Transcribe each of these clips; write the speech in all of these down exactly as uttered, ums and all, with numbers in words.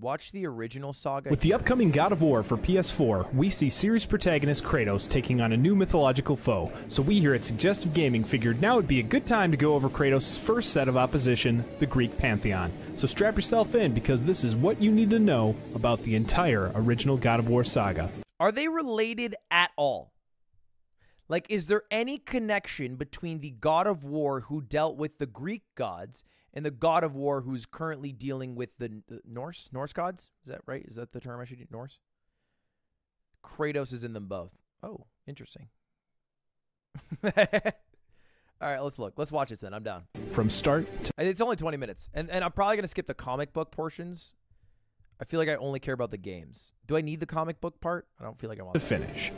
Watch the original saga. With the upcoming God of War for P S four, we see series protagonist Kratos taking on a new mythological foe, so we here at Suggestive Gaming figured now would be a good time to go over Kratos' first set of opposition, the Greek Pantheon. So strap yourself in, because this is what you need to know about the entire original God of War saga. Are they related at all? Like, is there any connection between the God of War who dealt with the Greek gods and the God of War who's currently dealing with the, the Norse? Norse gods? Is that right? Is that the term I should use? Norse? Kratos is in them both. Oh, interesting. All right, let's look. Let's watch it then. I'm down. From start to... It's only twenty minutes. And, and I'm probably going to skip the comic book portions. I feel like I only care about the games. Do I need the comic book part? I don't feel like I want to finish.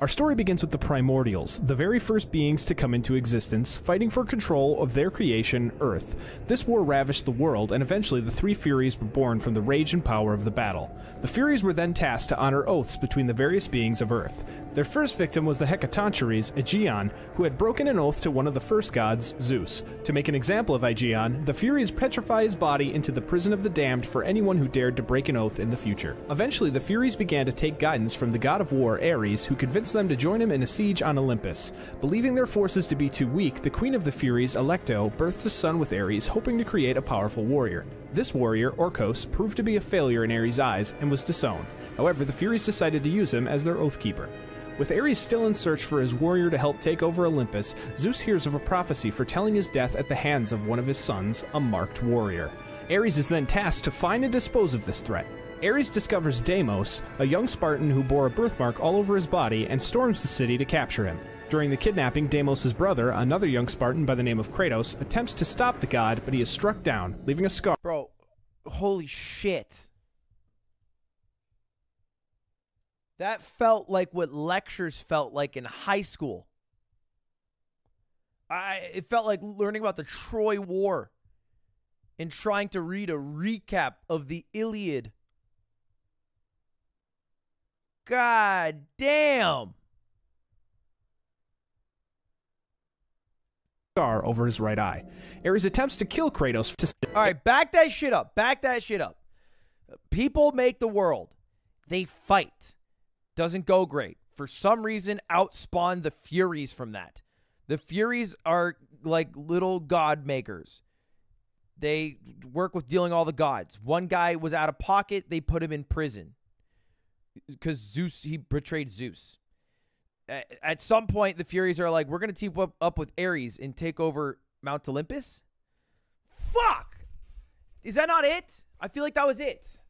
Our story begins with the primordials, the very first beings to come into existence, fighting for control of their creation, Earth. This war ravished the world, and eventually the three Furies were born from the rage and power of the battle. The Furies were then tasked to honor oaths between the various beings of Earth. Their first victim was the Hecatoncheires, Aegeon, who had broken an oath to one of the first gods, Zeus. To make an example of Aegeon, the Furies petrify his body into the prison of the damned for anyone who dared to break an oath in the future. Eventually, the Furies began to take guidance from the god of war, Ares, who convinced them to join him in a siege on Olympus. Believing their forces to be too weak, the Queen of the Furies, Alecto, birthed a son with Ares, hoping to create a powerful warrior. This warrior, Orkos, proved to be a failure in Ares' eyes and was disowned. However, the Furies decided to use him as their oath keeper. With Ares still in search for his warrior to help take over Olympus, Zeus hears of a prophecy foretelling his death at the hands of one of his sons, a marked warrior. Ares is then tasked to find and dispose of this threat. Ares discovers Deimos, a young Spartan who bore a birthmark all over his body, and storms the city to capture him. During the kidnapping, Deimos' brother, another young Spartan by the name of Kratos, attempts to stop the god, but he is struck down, leaving a scar. Bro, holy shit. That felt like what lectures felt like in high school. I, it felt like learning about the Troy War and trying to read a recap of the Iliad. God damn! Scar over his right eye. Ares attempts to kill Kratos to... Alright, back that shit up. Back that shit up. People make the world. They fight. Doesn't go great. For some reason, outspawned the Furies from that. The Furies are like little god makers. They work with dealing all the gods. One guy was out of pocket. They put him in prison. Because Zeus, he betrayed Zeus. At some point, the Furies are like, we're going to team up, up with Ares and take over Mount Olympus? Fuck! Is that not it? I feel like that was it.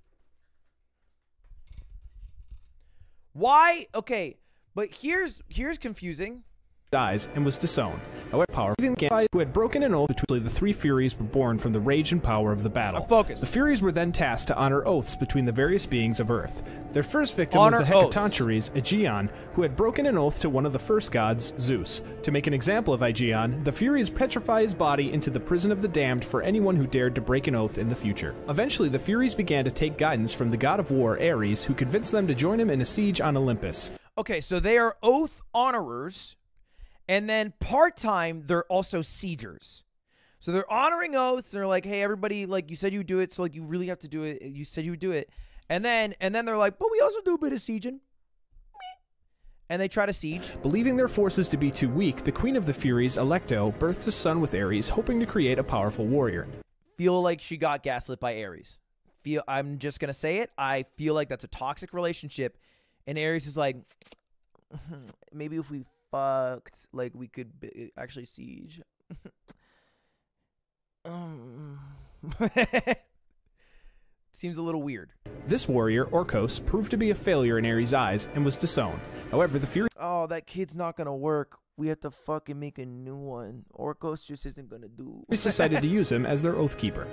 Why? Okay, but here's here's confusing. Dies and was disowned. However, power who had broken an oath between the three Furies were born from the rage and power of the battle. Focus. The Furies were then tasked to honor oaths between the various beings of Earth. Their first victim honor was the Hecatoncheires, Aegeon, who had broken an oath to one of the first gods, Zeus. To make an example of Aegeon, the Furies petrify his body into the prison of the damned for anyone who dared to break an oath in the future. Eventually, the Furies began to take guidance from the god of war, Ares, who convinced them to join him in a siege on Olympus. Okay, so they are oath honorers. And then part-time, they're also siegers. So they're honoring oaths. They're like, hey, everybody, like, you said you do it, so, like, you really have to do it. You said you would do it. And then and then they're like, but we also do a bit of sieging. And they try to siege. Believing their forces to be too weak, the Queen of the Furies, Alecto, birthed a son with Ares, hoping to create a powerful warrior. Feel like she got gaslit by Ares. Feel I'm just going to say it. I feel like that's a toxic relationship. And Ares is like, maybe if we... fucked, like we could b actually siege. um. Seems a little weird. This warrior, Orkos, proved to be a failure in Ares' eyes and was disowned. However, the Furies... Oh, that kid's not gonna work. We have to fucking make a new one. Orkos just isn't gonna do. They decided to use him as their oath keeper.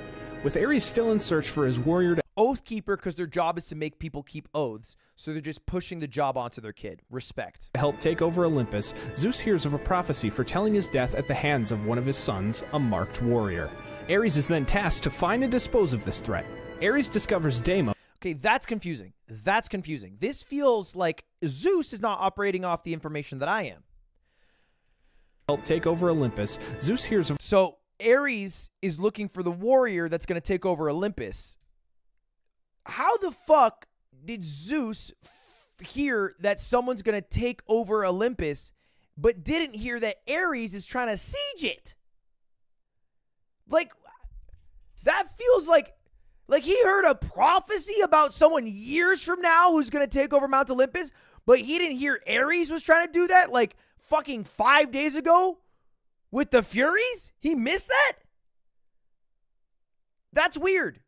With Ares still in search for his warrior to... Oath keeper, because their job is to make people keep oaths, so they're just pushing the job onto their kid. Respect. To help take over Olympus, Zeus hears of a prophecy foretelling his death at the hands of one of his sons, a marked warrior. Ares is then tasked to find and dispose of this threat. Ares discovers Deimos. Okay, that's confusing. That's confusing. This feels like Zeus is not operating off the information that I am. Help take over Olympus. Zeus hears of... So, Ares is looking for the warrior that's going to take over Olympus. how the fuck did Zeus f hear that someone's going to take over Olympus, but didn't hear that Ares is trying to siege it? Like, that feels like, like he heard a prophecy about someone years from now who's going to take over Mount Olympus, but he didn't hear Ares was trying to do that like fucking five days ago with the Furies? He missed that? That's weird.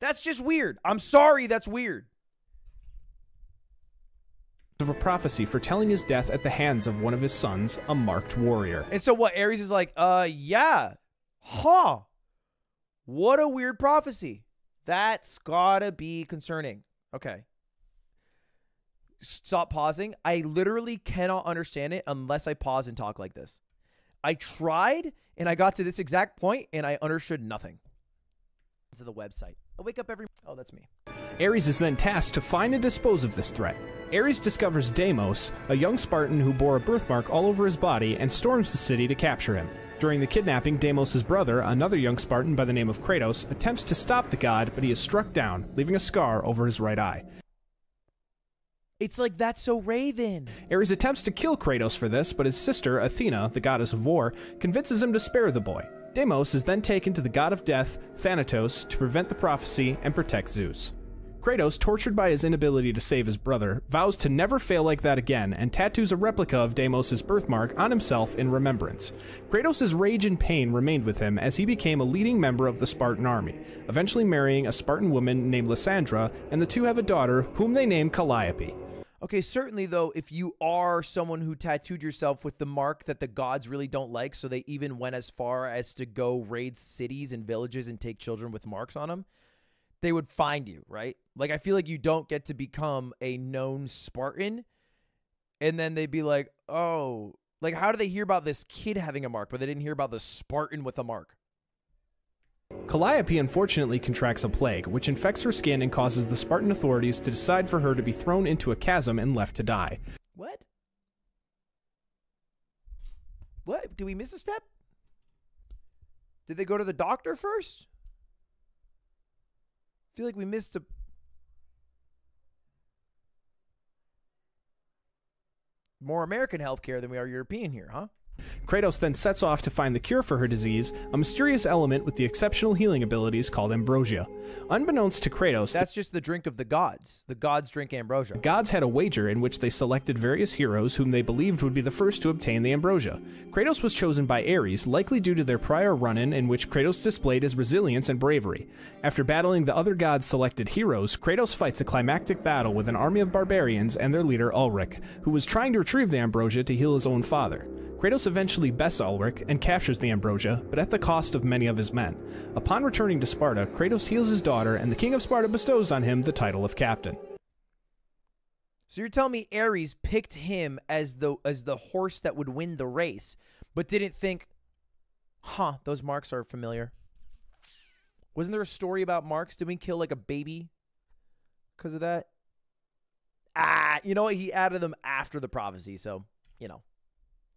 That's just weird. I'm sorry, that's weird. Of a prophecy foretelling his death at the hands of one of his sons, a marked warrior. And so what, Ares is like, uh, yeah, huh. What a weird prophecy. That's gotta be concerning. Okay. Stop pausing. I literally cannot understand it unless I pause and talk like this. I tried and I got to this exact point and I understood nothing. To the website. I wake up every... Oh, that's me. Ares is then tasked to find and dispose of this threat. Ares discovers Deimos, a young Spartan who bore a birthmark all over his body, and storms the city to capture him. During the kidnapping, Deimos' brother, another young Spartan by the name of Kratos, attempts to stop the god, but he is struck down, leaving a scar over his right eye. It's like That's So Raven. Ares attempts to kill Kratos for this, but his sister, Athena, the goddess of war, convinces him to spare the boy. Deimos is then taken to the god of death, Thanatos, to prevent the prophecy and protect Zeus. Kratos, tortured by his inability to save his brother, vows to never fail like that again and tattoos a replica of Deimos' birthmark on himself in remembrance. Kratos' rage and pain remained with him as he became a leading member of the Spartan army, eventually marrying a Spartan woman named Lysandra, and the two have a daughter whom they name Calliope. Okay, certainly though, if you are someone who tattooed yourself with the mark that the gods really don't like, so they even went as far as to go raid cities and villages and take children with marks on them, they would find you, right? Like, I feel like you don't get to become a known Spartan, and then they'd be like, oh, like, how do they hear about this kid having a mark, but they didn't hear about the Spartan with a mark? Calliope unfortunately contracts a plague, which infects her skin and causes the Spartan authorities to decide for her to be thrown into a chasm and left to die. What? What? Did we miss a step? Did they go to the doctor first? I feel like we missed a... more American healthcare than we are European here, huh? Kratos then sets off to find the cure for her disease, a mysterious element with the exceptional healing abilities called ambrosia. Unbeknownst to Kratos... That's just the drink of the gods. The gods drink ambrosia. The gods had a wager in which they selected various heroes whom they believed would be the first to obtain the ambrosia. Kratos was chosen by Ares, likely due to their prior run-in in which Kratos displayed his resilience and bravery. After battling the other gods' selected heroes, Kratos fights a climactic battle with an army of barbarians and their leader Ulrich, who was trying to retrieve the ambrosia to heal his own father. Kratos eventually bests Ulrich and captures the ambrosia, but at the cost of many of his men. Upon returning to Sparta, Kratos heals his daughter, and the king of Sparta bestows on him the title of captain. So you're telling me Ares picked him as the as the horse that would win the race, but didn't think, huh, those marks are familiar. Wasn't there a story about marks? Did we kill like a baby because of that? Ah, you know what? He added them after the prophecy, so, you know.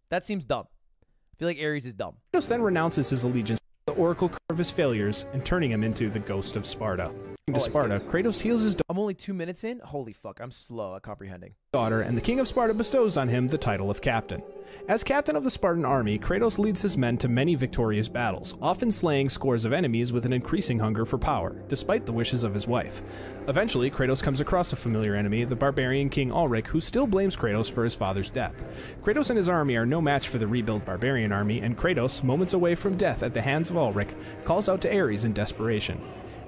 That seems dumb. I feel like Ares is dumb. Kratos then renounces his allegiance to the oracle of his failures and turning him into the ghost of Sparta. Oh, to Sparta, Kratos heals his daughter. I'm only two minutes in? Holy fuck, I'm slow at comprehending. Daughter, and the king of Sparta bestows on him the title of captain. As captain of the Spartan army, Kratos leads his men to many victorious battles, often slaying scores of enemies with an increasing hunger for power, despite the wishes of his wife. Eventually, Kratos comes across a familiar enemy, the barbarian king Ulrich, who still blames Kratos for his father's death. Kratos and his army are no match for the rebuilt barbarian army, and Kratos, moments away from death at the hands of Ulrich, calls out to Ares in desperation.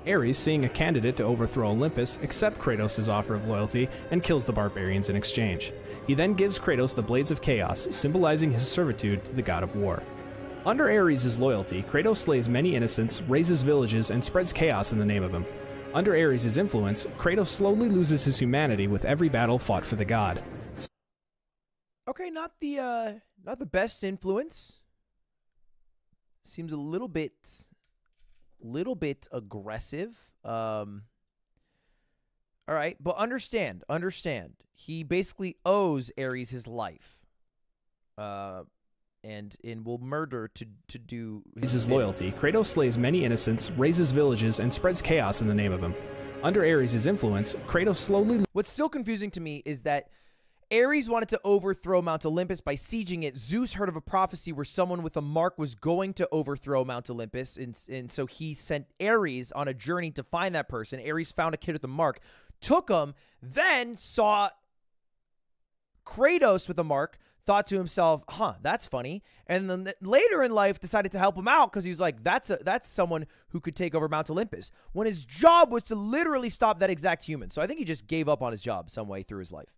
Ares, seeing a candidate to overthrow Olympus, accepts Kratos' offer of loyalty and kills the barbarians in exchange. He then gives Kratos the Blades of Chaos, symbolizing his servitude to the god of war. Under Ares' loyalty, Kratos slays many innocents, raises villages, and spreads chaos in the name of him. Under Ares' influence, Kratos slowly loses his humanity with every battle fought for the god. Okay, not the, uh, not the best influence. Seems a little bit... little bit aggressive. Um all right, but understand understand he basically owes Ares his life, uh and and will murder to to do his, his loyalty. Kratos slays many innocents, raises villages, and spreads chaos in the name of him. Under Ares' influence, Kratos slowly... What's still confusing to me is that Ares wanted to overthrow Mount Olympus by sieging it. Zeus heard of a prophecy where someone with a mark was going to overthrow Mount Olympus, and, and so he sent Ares on a journey to find that person. Ares found a kid with a mark, took him, then saw Kratos with a mark, thought to himself, huh, that's funny. And then later in life decided to help him out because he was like, that's a, that's someone who could take over Mount Olympus, when his job was to literally stop that exact human. So I think he just gave up on his job some way through his life.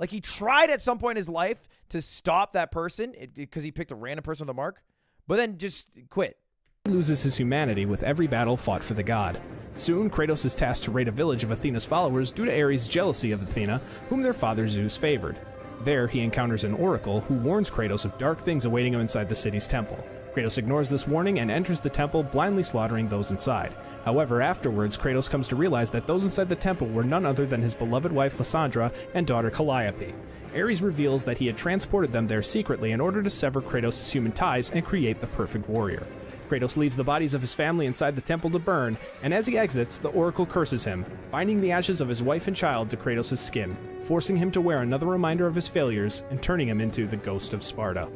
Like, he tried at some point in his life to stop that person because he picked a random person with a mark, but then just quit. He loses his humanity with every battle fought for the god. Soon, Kratos is tasked to raid a village of Athena's followers due to Ares' jealousy of Athena, whom their father Zeus favored. There, he encounters an oracle who warns Kratos of dark things awaiting him inside the city's temple. Kratos ignores this warning and enters the temple, blindly slaughtering those inside. However, afterwards, Kratos comes to realize that those inside the temple were none other than his beloved wife Lysandra and daughter Calliope. Ares reveals that he had transported them there secretly in order to sever Kratos' human ties and create the perfect warrior. Kratos leaves the bodies of his family inside the temple to burn, and as he exits, the oracle curses him, binding the ashes of his wife and child to Kratos' skin, forcing him to wear another reminder of his failures and turning him into the ghost of Sparta.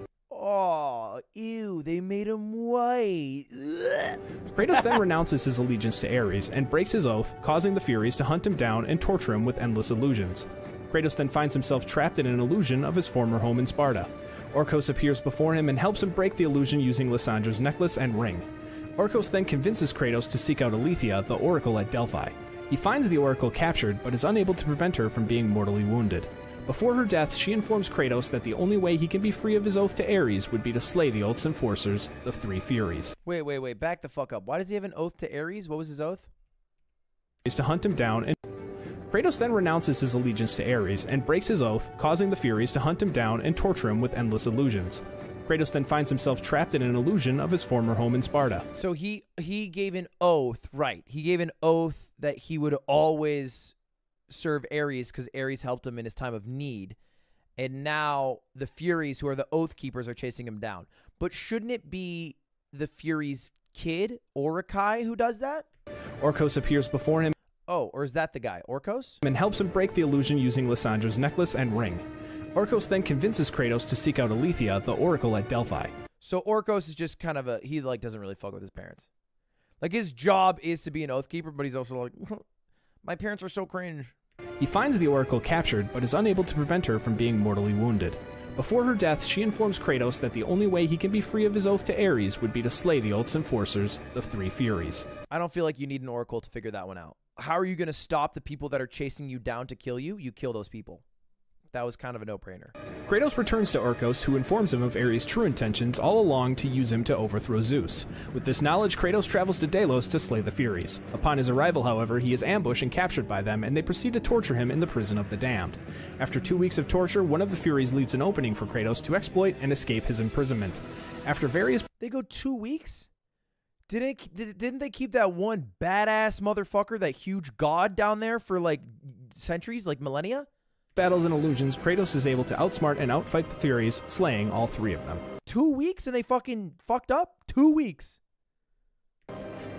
Ew, they made him white. Ugh. Kratos then renounces his allegiance to Ares and breaks his oath, causing the Furies to hunt him down and torture him with endless illusions. Kratos then finds himself trapped in an illusion of his former home in Sparta. Orkos appears before him and helps him break the illusion using Lysandra's necklace and ring. Orkos then convinces Kratos to seek out Aletheia, the oracle at Delphi. He finds the oracle captured, but is unable to prevent her from being mortally wounded. Before her death, she informs Kratos that the only way he can be free of his oath to Ares would be to slay the oath's enforcers, the Three Furies. Wait, wait, wait, back the fuck up. Why does he have an oath to Ares? What was his oath? Is to hunt him down and... Kratos then renounces his allegiance to Ares and breaks his oath, causing the Furies to hunt him down and torture him with endless illusions. Kratos then finds himself trapped in an illusion of his former home in Sparta. So he, he gave an oath, right. He gave an oath that he would always... serve Ares because Ares helped him in his time of need, and now the Furies, who are the Oath Keepers, are chasing him down. But shouldn't it be the Furies' kid, Orokai, who does that? Orkos appears before him. Oh, or is that the guy, Orkos? And helps him break the illusion using Lysandra's necklace and ring. Orkos then convinces Kratos to seek out Aletheia, the oracle at Delphi. So Orkos is just kind of a, he like doesn't really fuck with his parents. Like, his job is to be an Oath Keeper, but he's also like, my parents are so cringe. He finds the oracle captured, but is unable to prevent her from being mortally wounded. Before her death, she informs Kratos that the only way he can be free of his oath to Ares would be to slay the oath's enforcers, the Three Furies. I don't feel like you need an oracle to figure that one out. How are you going to stop the people that are chasing you down to kill you? You kill those people. That was kind of a no-brainer. Kratos returns to Orkos, who informs him of Ares' true intentions all along to use him to overthrow Zeus. With this knowledge, Kratos travels to Delos to slay the Furies. Upon his arrival, however, he is ambushed and captured by them, and they proceed to torture him in the prison of the damned. After two weeks of torture, one of the Furies leaves an opening for Kratos to exploit and escape his imprisonment. After various... They go two weeks? Didn't, didn't they keep that one badass motherfucker, that huge god down there for, like, centuries, like millennia? Battles and illusions, Kratos is able to outsmart and outfight the Furies, slaying all three of them. Two weeks and they fucking fucked up? Two weeks.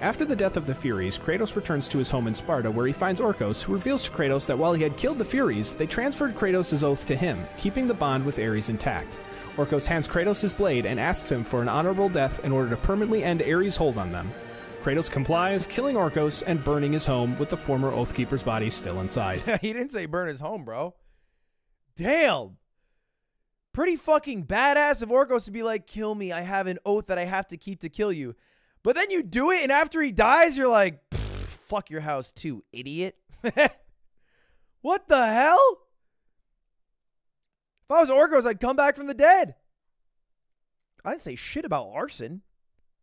After the death of the Furies, Kratos returns to his home in Sparta, where he finds Orkos, who reveals to Kratos that while he had killed the Furies, they transferred Kratos' oath to him, keeping the bond with Ares intact. Orkos hands Kratos his blade and asks him for an honorable death in order to permanently end Ares' hold on them. Kratos complies, killing Orkos and burning his home with the former Oathkeeper's body still inside. He didn't say burn his home, bro. Damn. Pretty fucking badass of Orkos to be like, kill me, I have an oath that I have to keep to kill you. But then you do it, and after he dies, you're like, fuck your house too, idiot. What the hell? If I was Orkos, I'd come back from the dead. I didn't say shit about arson.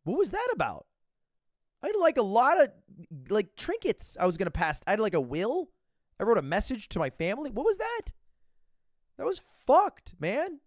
What was that about? I had like a lot of like trinkets I was going to pass. I had like a will. I wrote a message to my family. What was that? That was fucked, man.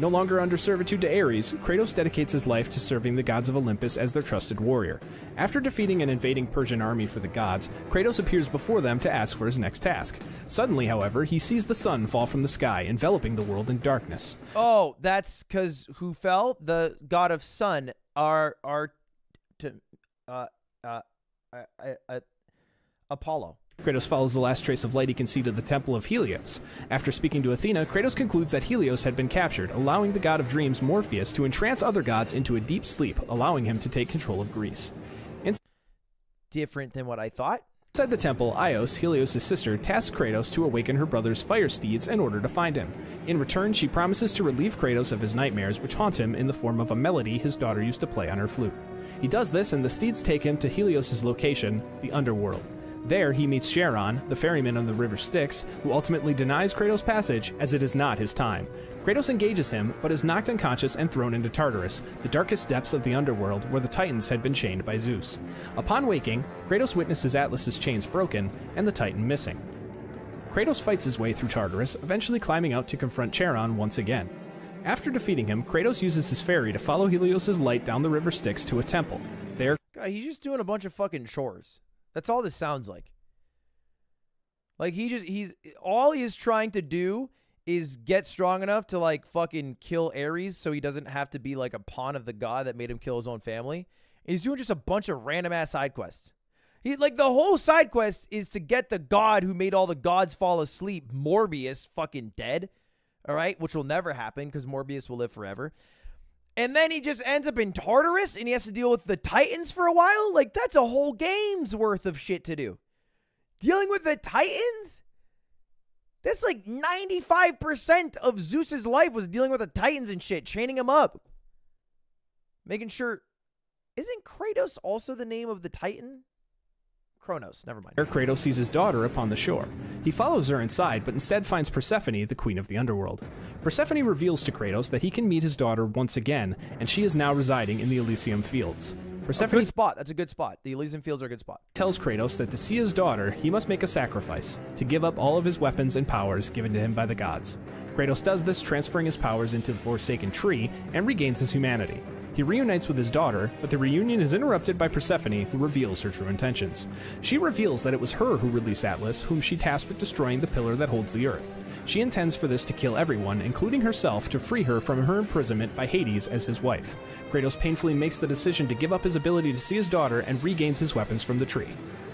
No longer under servitude to Ares, Kratos dedicates his life to serving the gods of Olympus as their trusted warrior. After defeating an invading Persian army for the gods, Kratos appears before them to ask for his next task. Suddenly, however, he sees the sun fall from the sky, enveloping the world in darkness. Oh, that's because who fell? The god of sun, our, our, to, uh, uh, I, I, I, Apollo. Kratos follows the last trace of light he can see to the temple of Helios. After speaking to Athena, Kratos concludes that Helios had been captured, allowing the god of dreams Morpheus to entrance other gods into a deep sleep, allowing him to take control of Greece. Ins- Different than what I thought? Inside the temple, Ios, Helios' sister, tasks Kratos to awaken her brother's fire steeds in order to find him. In return, she promises to relieve Kratos of his nightmares, which haunt him in the form of a melody his daughter used to play on her flute. He does this, and the steeds take him to Helios' location, the underworld. There, he meets Charon, the ferryman on the river Styx, who ultimately denies Kratos passage, as it is not his time. Kratos engages him, but is knocked unconscious and thrown into Tartarus, the darkest depths of the underworld where the Titans had been chained by Zeus. Upon waking, Kratos witnesses Atlas's chains broken and the Titan missing. Kratos fights his way through Tartarus, eventually climbing out to confront Charon once again. After defeating him, Kratos uses his ferry to follow Helios' light down the river Styx to a temple. There, God, he's just doing a bunch of fucking chores. That's all this sounds like. Like, he just, he's, all he is trying to do is get strong enough to, like, fucking kill Ares so he doesn't have to be, like, a pawn of the god that made him kill his own family. And he's doing just a bunch of random-ass side quests. He, like, the whole side quest is to get the god who made all the gods fall asleep, Morbius, fucking dead. All right? Which will never happen because Morbius will live forever. And then he just ends up in Tartarus, and he has to deal with the Titans for a while? Like, that's a whole game's worth of shit to do. Dealing with the Titans? That's like ninety-five percent of Zeus's life was dealing with the Titans and shit, chaining him up. Making sure... Isn't Kratos also the name of the Titan? Kronos, never mind. There, Kratos sees his daughter upon the shore. He follows her inside, but instead finds Persephone, the queen of the underworld. Persephone reveals to Kratos that he can meet his daughter once again, and she is now residing in the Elysium Fields. Persephone... A good spot. That's a good spot. The Elysium Fields are a good spot. ...tells Kratos that to see his daughter, he must make a sacrifice, to give up all of his weapons and powers given to him by the gods. Kratos does this, transferring his powers into the Forsaken Tree, and regains his humanity. He reunites with his daughter, but the reunion is interrupted by Persephone, who reveals her true intentions. She reveals that it was her who released Atlas, whom she tasked with destroying the pillar that holds the earth. She intends for this to kill everyone, including herself, to free her from her imprisonment by Hades as his wife. Kratos painfully makes the decision to give up his ability to see his daughter and regains his weapons from the tree.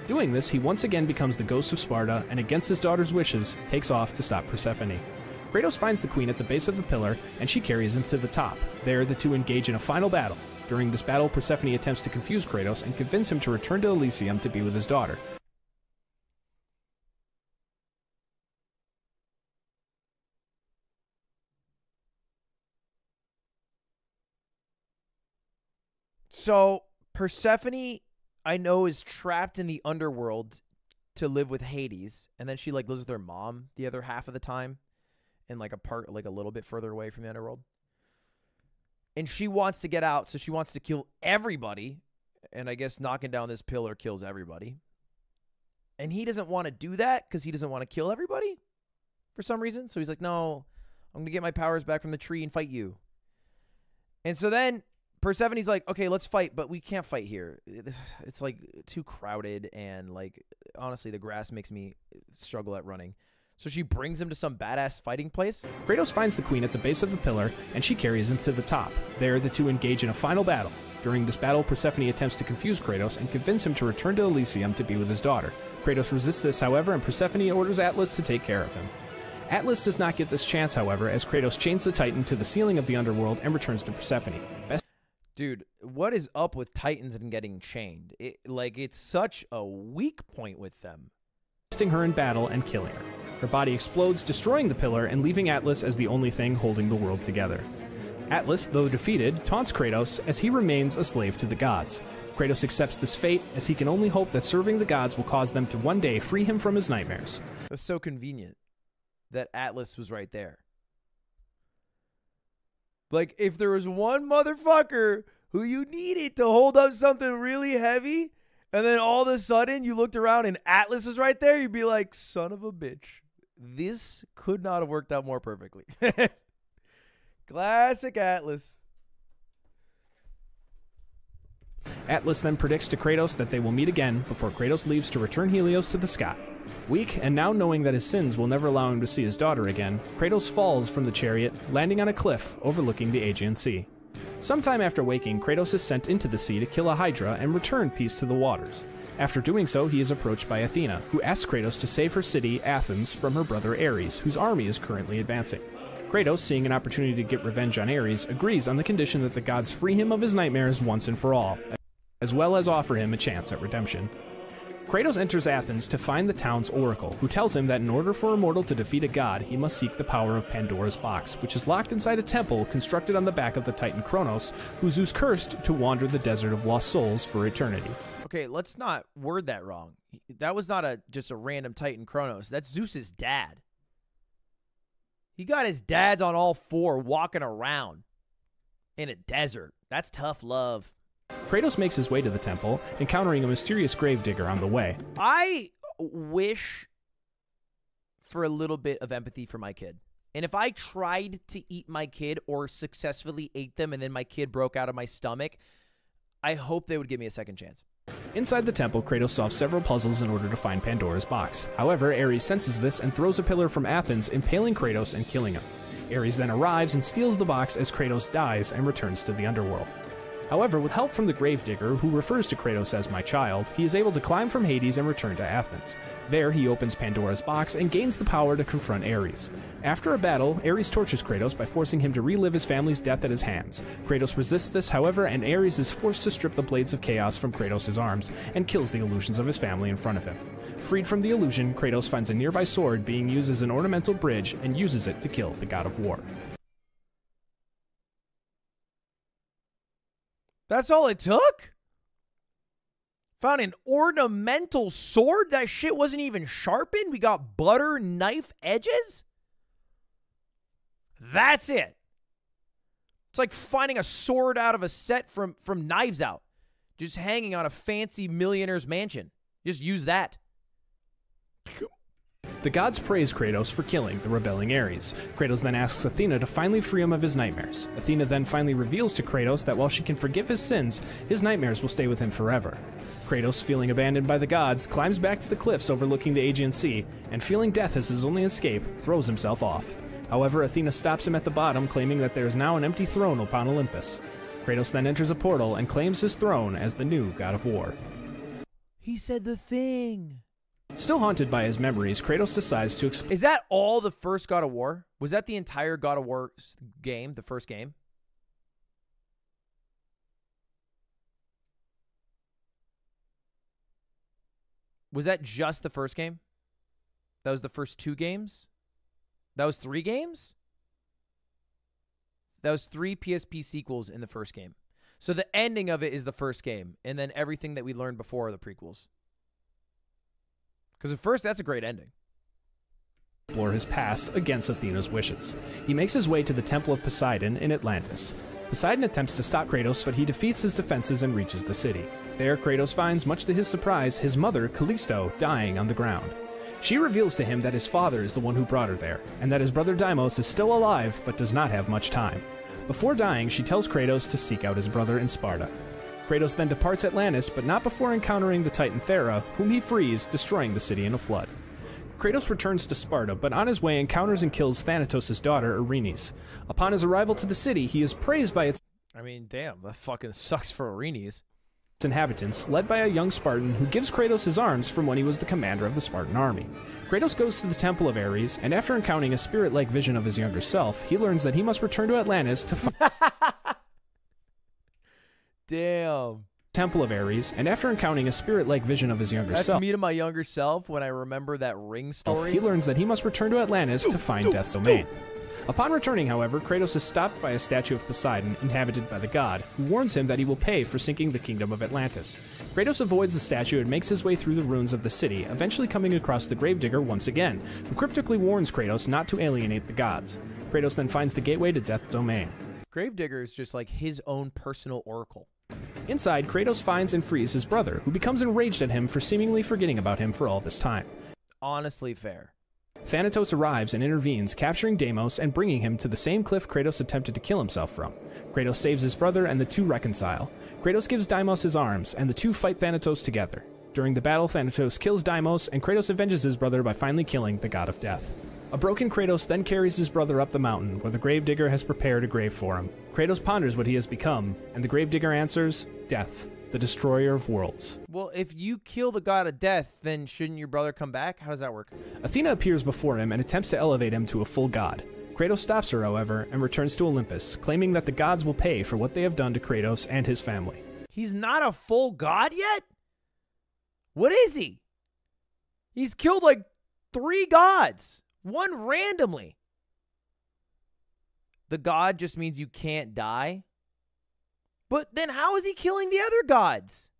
Doing this, he once again becomes the ghost of Sparta, and against his daughter's wishes, takes off to stop Persephone. Kratos finds the queen at the base of the pillar, and she carries him to the top. There, the two engage in a final battle. During this battle, Persephone attempts to confuse Kratos and convince him to return to Elysium to be with his daughter. So, Persephone, I know, is trapped in the underworld to live with Hades, and then she, like, lives with her mom the other half of the time. And like a part, like a little bit further away from the underworld. And she wants to get out, so she wants to kill everybody. And I guess knocking down this pillar kills everybody. And he doesn't want to do that because he doesn't want to kill everybody for some reason. So he's like, no, I'm going to get my powers back from the tree and fight you. And so then Persephone's like, okay, let's fight, but we can't fight here. It's like too crowded, and like, honestly, the grass makes me struggle at running. So she brings him to some badass fighting place. Kratos finds the queen at the base of the pillar, and she carries him to the top. There, the two engage in a final battle. During this battle, Persephone attempts to confuse Kratos and convince him to return to Elysium to be with his daughter. Kratos resists this, however, and Persephone orders Atlas to take care of him. Atlas does not get this chance, however, as Kratos chains the Titan to the ceiling of the underworld and returns to Persephone. Best Dude, what is up with Titans and getting chained? It, like, it's such a weak point with them. Testing her in battle and killing her. Her body explodes, destroying the pillar and leaving Atlas as the only thing holding the world together. Atlas, though defeated, taunts Kratos as he remains a slave to the gods. Kratos accepts this fate as he can only hope that serving the gods will cause them to one day free him from his nightmares. It's so convenient that Atlas was right there. Like, if there was one motherfucker who you needed to hold up something really heavy, and then all of a sudden you looked around and Atlas was right there, you'd be like, son of a bitch. This could not have worked out more perfectly. Classic Atlas. Atlas then predicts to Kratos that they will meet again before Kratos leaves to return Helios to the sky. Weak, and now knowing that his sins will never allow him to see his daughter again, Kratos falls from the chariot, landing on a cliff overlooking the Aegean Sea. Sometime after waking, Kratos is sent into the sea to kill a hydra and return peace to the waters. After doing so, he is approached by Athena, who asks Kratos to save her city, Athens, from her brother Ares, whose army is currently advancing. Kratos, seeing an opportunity to get revenge on Ares, agrees on the condition that the gods free him of his nightmares once and for all, as well as offer him a chance at redemption. Kratos enters Athens to find the town's oracle, who tells him that in order for a mortal to defeat a god, he must seek the power of Pandora's box, which is locked inside a temple constructed on the back of the titan Kronos, who Zeus cursed to wander the desert of lost souls for eternity. Okay, let's not word that wrong. That was not a just a random titan Kronos. That's Zeus's dad. He got his dads on all four walking around in a desert. That's tough love. Kratos makes his way to the temple, encountering a mysterious gravedigger on the way. I wish for a little bit of empathy for my kid. And if I tried to eat my kid or successfully ate them and then my kid broke out of my stomach, I hope they would give me a second chance. Inside the temple, Kratos solves several puzzles in order to find Pandora's box. However, Ares senses this and throws a pillar from Athens, impaling Kratos and killing him. Ares then arrives and steals the box as Kratos dies and returns to the underworld. However, with help from the gravedigger, who refers to Kratos as my child, he is able to climb from Hades and return to Athens. There, he opens Pandora's box and gains the power to confront Ares. After a battle, Ares tortures Kratos by forcing him to relive his family's death at his hands. Kratos resists this, however, and Ares is forced to strip the Blades of Chaos from Kratos' arms and kills the illusions of his family in front of him. Freed from the illusion, Kratos finds a nearby sword being used as an ornamental bridge and uses it to kill the God of War. That's all it took? Found an ornamental sword? That shit wasn't even sharpened? We got butter knife edges? That's it. It's like finding a sword out of a set from, from Knives Out. Just hanging on a fancy millionaire's mansion. Just use that. The gods praise Kratos for killing the rebelling Ares. Kratos then asks Athena to finally free him of his nightmares. Athena then finally reveals to Kratos that while she can forgive his sins, his nightmares will stay with him forever. Kratos, feeling abandoned by the gods, climbs back to the cliffs overlooking the Aegean Sea, and feeling death as his only escape, throws himself off. However, Athena stops him at the bottom, claiming that there is now an empty throne upon Olympus. Kratos then enters a portal and claims his throne as the new God of War. He said the thing. Still haunted by his memories, Kratos decides to exp- Is that all the first God of War? Was that the entire God of War game, the first game? Was that just the first game? That was the first two games? That was three games? That was three P S P sequels in the first game. So the ending of it is the first game, and then everything that we learned before are the prequels. Because at first, that's a great ending. Explore his past against Athena's wishes. He makes his way to the Temple of Poseidon in Atlantis. Poseidon attempts to stop Kratos, but he defeats his defenses and reaches the city. There, Kratos finds, much to his surprise, his mother, Callisto, dying on the ground. She reveals to him that his father is the one who brought her there, and that his brother Deimos is still alive, but does not have much time. Before dying, she tells Kratos to seek out his brother in Sparta. Kratos then departs Atlantis, but not before encountering the titan Thera, whom he frees, destroying the city in a flood. Kratos returns to Sparta, but on his way encounters and kills Thanatos' daughter, Erinyes. Upon his arrival to the city, he is praised by its... I mean, damn, that fucking sucks for Erinyes. ...its inhabitants, led by a young Spartan who gives Kratos his arms from when he was the commander of the Spartan army. Kratos goes to the Temple of Ares, and after encountering a spirit-like vision of his younger self, he learns that he must return to Atlantis to find... Damn. Temple of Ares, and after encountering a spirit-like vision of his younger That's self... That's me to my younger self when I remember that ring story. He learns that he must return to Atlantis to find Death's domain. Upon returning, however, Kratos is stopped by a statue of Poseidon, inhabited by the god, who warns him that he will pay for sinking the kingdom of Atlantis. Kratos avoids the statue and makes his way through the ruins of the city, eventually coming across the gravedigger once again, who cryptically warns Kratos not to alienate the gods. Kratos then finds the gateway to Death's domain. Gravedigger is just like his own personal oracle. Inside, Kratos finds and frees his brother, who becomes enraged at him for seemingly forgetting about him for all this time. Honestly fair. Thanatos arrives and intervenes, capturing Deimos and bringing him to the same cliff Kratos attempted to kill himself from. Kratos saves his brother, and the two reconcile. Kratos gives Deimos his arms, and the two fight Thanatos together. During the battle, Thanatos kills Deimos, and Kratos avenges his brother by finally killing the god of death. A broken Kratos then carries his brother up the mountain, where the gravedigger has prepared a grave for him. Kratos ponders what he has become, and the gravedigger answers, death. the destroyer of worlds. Well, if you kill the god of death, then shouldn't your brother come back? How does that work? Athena appears before him and attempts to elevate him to a full god. Kratos stops her, however, and returns to Olympus, claiming that the gods will pay for what they have done to Kratos and his family. He's not a full god yet? What is he? He's killed like three gods, one randomly. The god just means you can't die? But then how is he killing the other gods?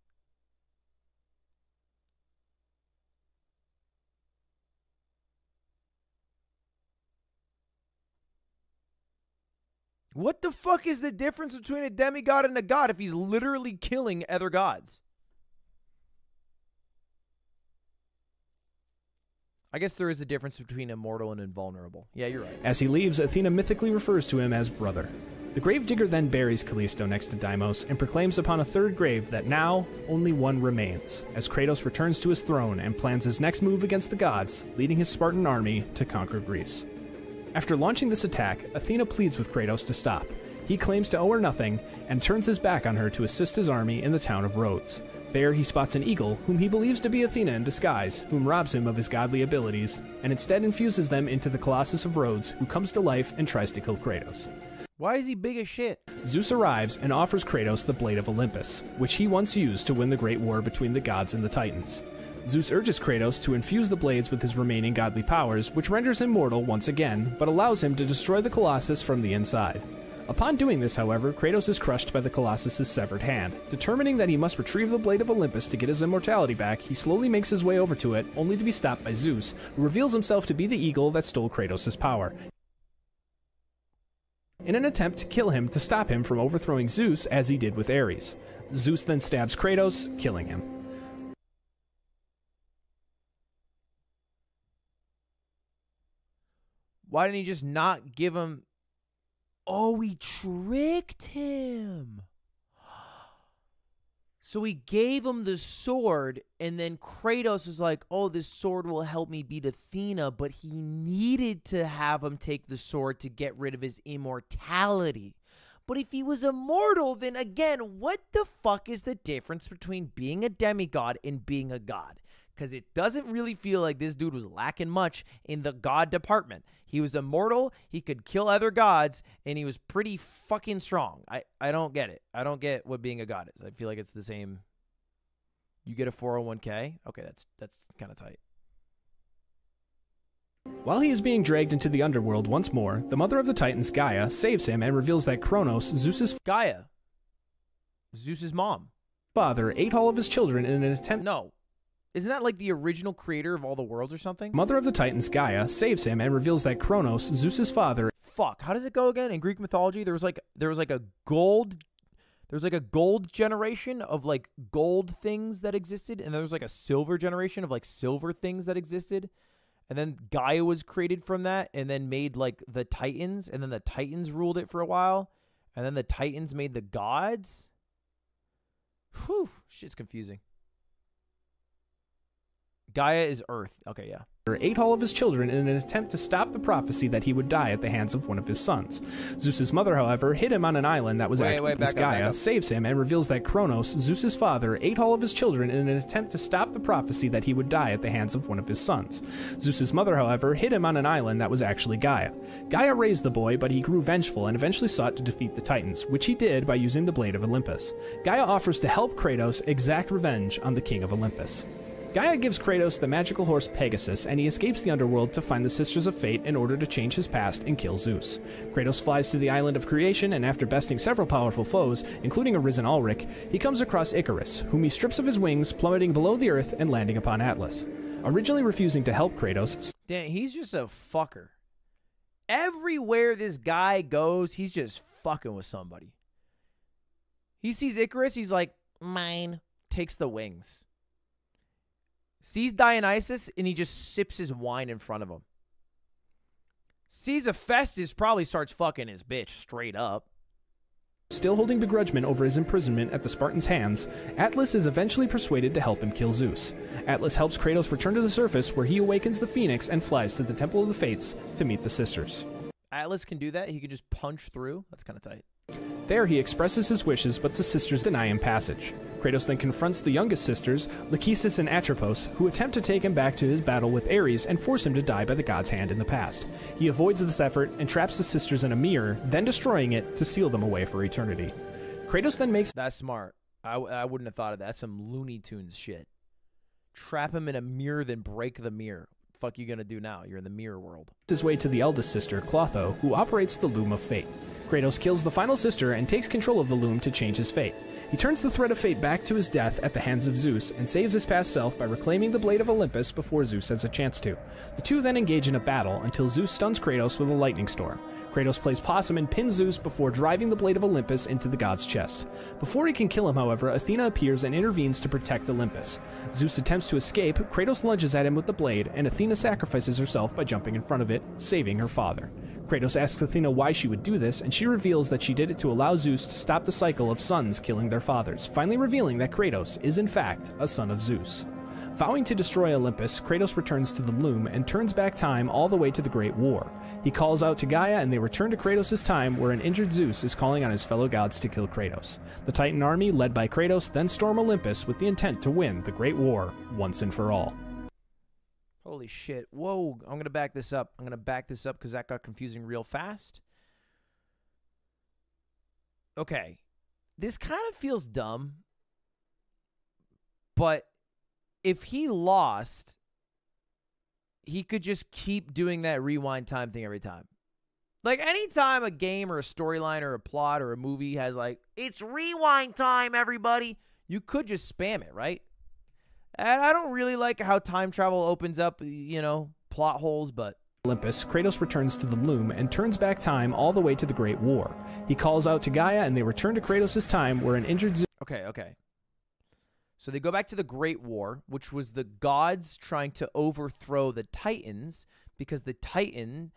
What the fuck is the difference between a demigod and a god if he's literally killing other gods? I guess there is a difference between immortal and invulnerable. Yeah, you're right. As he leaves, Athena mythically refers to him as brother. The gravedigger then buries Callisto next to Deimos and proclaims upon a third grave that now only one remains, as Kratos returns to his throne and plans his next move against the gods, leading his Spartan army to conquer Greece. After launching this attack, Athena pleads with Kratos to stop. He claims to owe her nothing and turns his back on her to assist his army in the town of Rhodes. There he spots an eagle, whom he believes to be Athena in disguise, whom robs him of his godly abilities, and instead infuses them into the Colossus of Rhodes, who comes to life and tries to kill Kratos. Why is he big as shit? Zeus arrives and offers Kratos the Blade of Olympus, which he once used to win the great war between the gods and the Titans. Zeus urges Kratos to infuse the blades with his remaining godly powers, which renders him mortal once again, but allows him to destroy the Colossus from the inside. Upon doing this, however, Kratos is crushed by the Colossus' severed hand. Determining that he must retrieve the Blade of Olympus to get his immortality back, he slowly makes his way over to it, only to be stopped by Zeus, who reveals himself to be the eagle that stole Kratos' power. In an attempt to kill him to stop him from overthrowing Zeus as he did with Ares. Zeus then stabs Kratos, killing him. Why didn't he just not give him... Oh, he tricked him. So he gave him the sword, and then Kratos was like, oh, this sword will help me beat Athena, but he needed to have him take the sword to get rid of his immortality. But if he was immortal, then again, what the fuck is the difference between being a demigod and being a god? Because it doesn't really feel like this dude was lacking much in the god department. He was immortal, he could kill other gods, and he was pretty fucking strong. I, I don't get it. I don't get what being a god is. I feel like it's the same. You get a four oh one K? Okay, that's, that's kind of tight. While he is being dragged into the underworld once more, the mother of the Titans, Gaia, saves him and reveals that Kronos, Zeus's... Gaia. Zeus's mom. ...father ate all of his children in an attempt... No. Isn't that like the original creator of all the worlds or something? Mother of the Titans, Gaia, saves him and reveals that Kronos, Zeus's father... Fuck, how does it go again? In Greek mythology, there was like there was like a gold... There was like a gold generation of like gold things that existed, and there was like a silver generation of like silver things that existed. And then Gaia was created from that, and then made like the Titans, and then the Titans ruled it for a while, and then the Titans made the gods? Whew, shit's confusing. Gaia is Earth. Okay, yeah. Ate all of his children in an attempt to stop the prophecy that he would die at the hands of one of his sons. Zeus's mother, however, hid him on an island that was acting as Gaia, saves him and reveals that Kronos, Zeus's father, ate all of his children in an attempt to stop the prophecy that he would die at the hands of one of his sons. Zeus's mother, however, hid him on an island that was actually Gaia. Gaia raised the boy, but he grew vengeful and eventually sought to defeat the Titans, which he did by using the Blade of Olympus. Gaia offers to help Kratos exact revenge on the king of Olympus. Gaia gives Kratos the magical horse Pegasus, and he escapes the underworld to find the Sisters of Fate in order to change his past and kill Zeus. Kratos flies to the island of creation, and after besting several powerful foes, including a risen Alric, he comes across Icarus, whom he strips of his wings, plummeting below the earth and landing upon Atlas. Originally refusing to help Kratos... Damn, he's just a fucker. Everywhere this guy goes, he's just fucking with somebody. He sees Icarus, he's like, mine, takes the wings. Sees Dionysus, and he just sips his wine in front of him. Sees Hephaestus, probably starts fucking his bitch straight up. Still holding begrudgment over his imprisonment at the Spartans' hands, Atlas is eventually persuaded to help him kill Zeus. Atlas helps Kratos return to the surface, where he awakens the Phoenix and flies to the Temple of the Fates to meet the sisters. Atlas can do that? He can just punch through? That's kind of tight. There he expresses his wishes, but the sisters deny him passage. Kratos then confronts the youngest sisters, Lachesis and Atropos, who attempt to take him back to his battle with Ares and force him to die by the god's hand in the past. He avoids this effort and traps the sisters in a mirror, then destroying it to seal them away for eternity. Kratos then makes— That's smart. I, I wouldn't have thought of that. That's some Looney Tunes shit. Trap him in a mirror, then break the mirror. Fuck you gonna do now? You're in the mirror world. His way to the eldest sister, Clotho, who operates the Loom of Fate. Kratos kills the final sister and takes control of the Loom to change his fate. He turns the thread of fate back to his death at the hands of Zeus and saves his past self by reclaiming the Blade of Olympus before Zeus has a chance to. The two then engage in a battle until Zeus stuns Kratos with a lightning storm. Kratos plays possum and pins Zeus before driving the Blade of Olympus into the god's chest. Before he can kill him, however, Athena appears and intervenes to protect Olympus. Zeus attempts to escape, Kratos lunges at him with the blade, and Athena sacrifices herself by jumping in front of it, saving her father. Kratos asks Athena why she would do this, and she reveals that she did it to allow Zeus to stop the cycle of sons killing their fathers, finally revealing that Kratos is in fact a son of Zeus. Vowing to destroy Olympus, Kratos returns to the Loom and turns back time all the way to the Great War. He calls out to Gaia and they return to Kratos' time, where an injured Zeus is calling on his fellow gods to kill Kratos. The Titan army, led by Kratos, then storm Olympus with the intent to win the Great War once and for all. Holy shit. Whoa, I'm going to back this up. I'm going to back this up because that got confusing real fast. Okay. This kind of feels dumb, but if he lost, he could just keep doing that rewind time thing every time. Like, anytime a game or a storyline or a plot or a movie has, like, it's rewind time, everybody, you could just spam it, right? And I don't really like how time travel opens up, you know, plot holes, but... Olympus, Kratos returns to the Loom and turns back time all the way to the Great War. He calls out to Gaia and they return to Kratos' time, where an injured Zeus... Okay, okay. So they go back to the Great War, which was the gods trying to overthrow the Titans, because the Titan,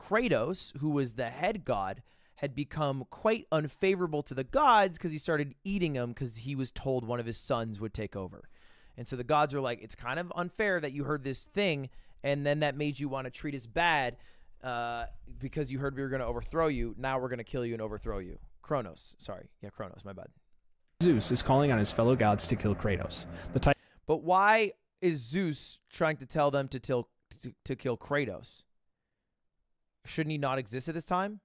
Kratos, who was the head god, had become quite unfavorable to the gods because he started eating them because he was told one of his sons would take over. And so the gods were like, it's kind of unfair that you heard this thing, and then that made you want to treat us bad uh, because you heard we were going to overthrow you. Now we're going to kill you and overthrow you. Kronos. Sorry. Yeah, Kronos. My bad. Zeus is calling on his fellow gods to kill Kratos. The Titan. But why is Zeus trying to tell them to, till, to, to kill Kratos? Shouldn't he not exist at this time?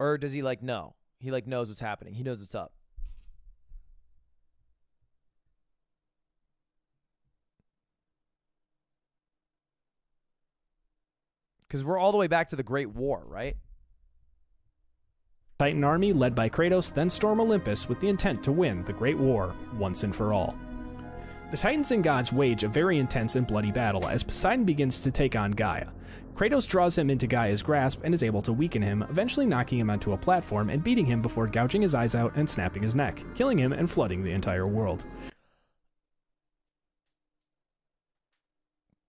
Or does he like know? He like knows what's happening. He knows what's up. Because we're all the way back to the Great War, right? Titan army, led by Kratos, then storm Olympus with the intent to win the Great War once and for all. The Titans and gods wage a very intense and bloody battle as Poseidon begins to take on Gaia. Kratos draws him into Gaia's grasp and is able to weaken him, eventually knocking him onto a platform and beating him before gouging his eyes out and snapping his neck, killing him and flooding the entire world.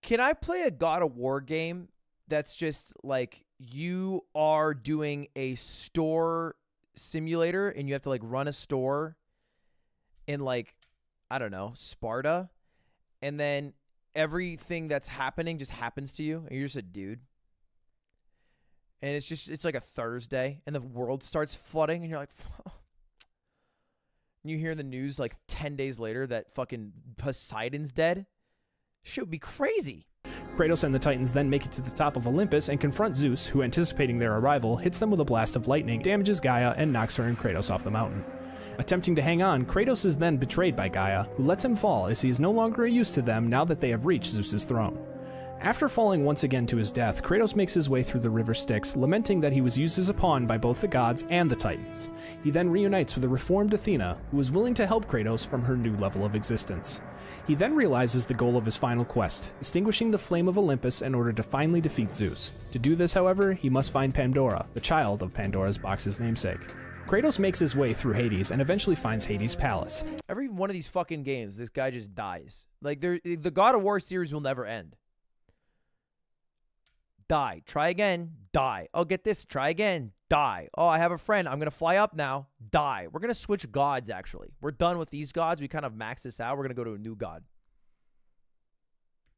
Can I play a God of War game that's just like, you are doing a store simulator and you have to like run a store in like, I don't know, Sparta. And then everything that's happening just happens to you. And you're just a dude. And it's just, it's like a Thursday and the world starts flooding and you're like, and you hear the news like ten days later that fucking Poseidon's dead. Shit would be crazy. Kratos and the Titans then make it to the top of Olympus and confront Zeus, who, anticipating their arrival, hits them with a blast of lightning, damages Gaia, and knocks her and Kratos off the mountain. Attempting to hang on, Kratos is then betrayed by Gaia, who lets him fall as he is no longer a use to them now that they have reached Zeus's throne. After falling once again to his death, Kratos makes his way through the river Styx, lamenting that he was used as a pawn by both the gods and the Titans. He then reunites with a reformed Athena, who is willing to help Kratos from her new level of existence. He then realizes the goal of his final quest, extinguishing the flame of Olympus in order to finally defeat Zeus. To do this, however, he must find Pandora, the child of Pandora's box's namesake. Kratos makes his way through Hades and eventually finds Hades' palace. Every one of these fucking games, this guy just dies. Like, the God of War series will never end. Die. Try again. Die. Oh, get this. Try again. Die. Oh, I have a friend. I'm going to fly up now. Die. We're going to switch gods, actually. We're done with these gods. We kind of max this out. We're going to go to a new god.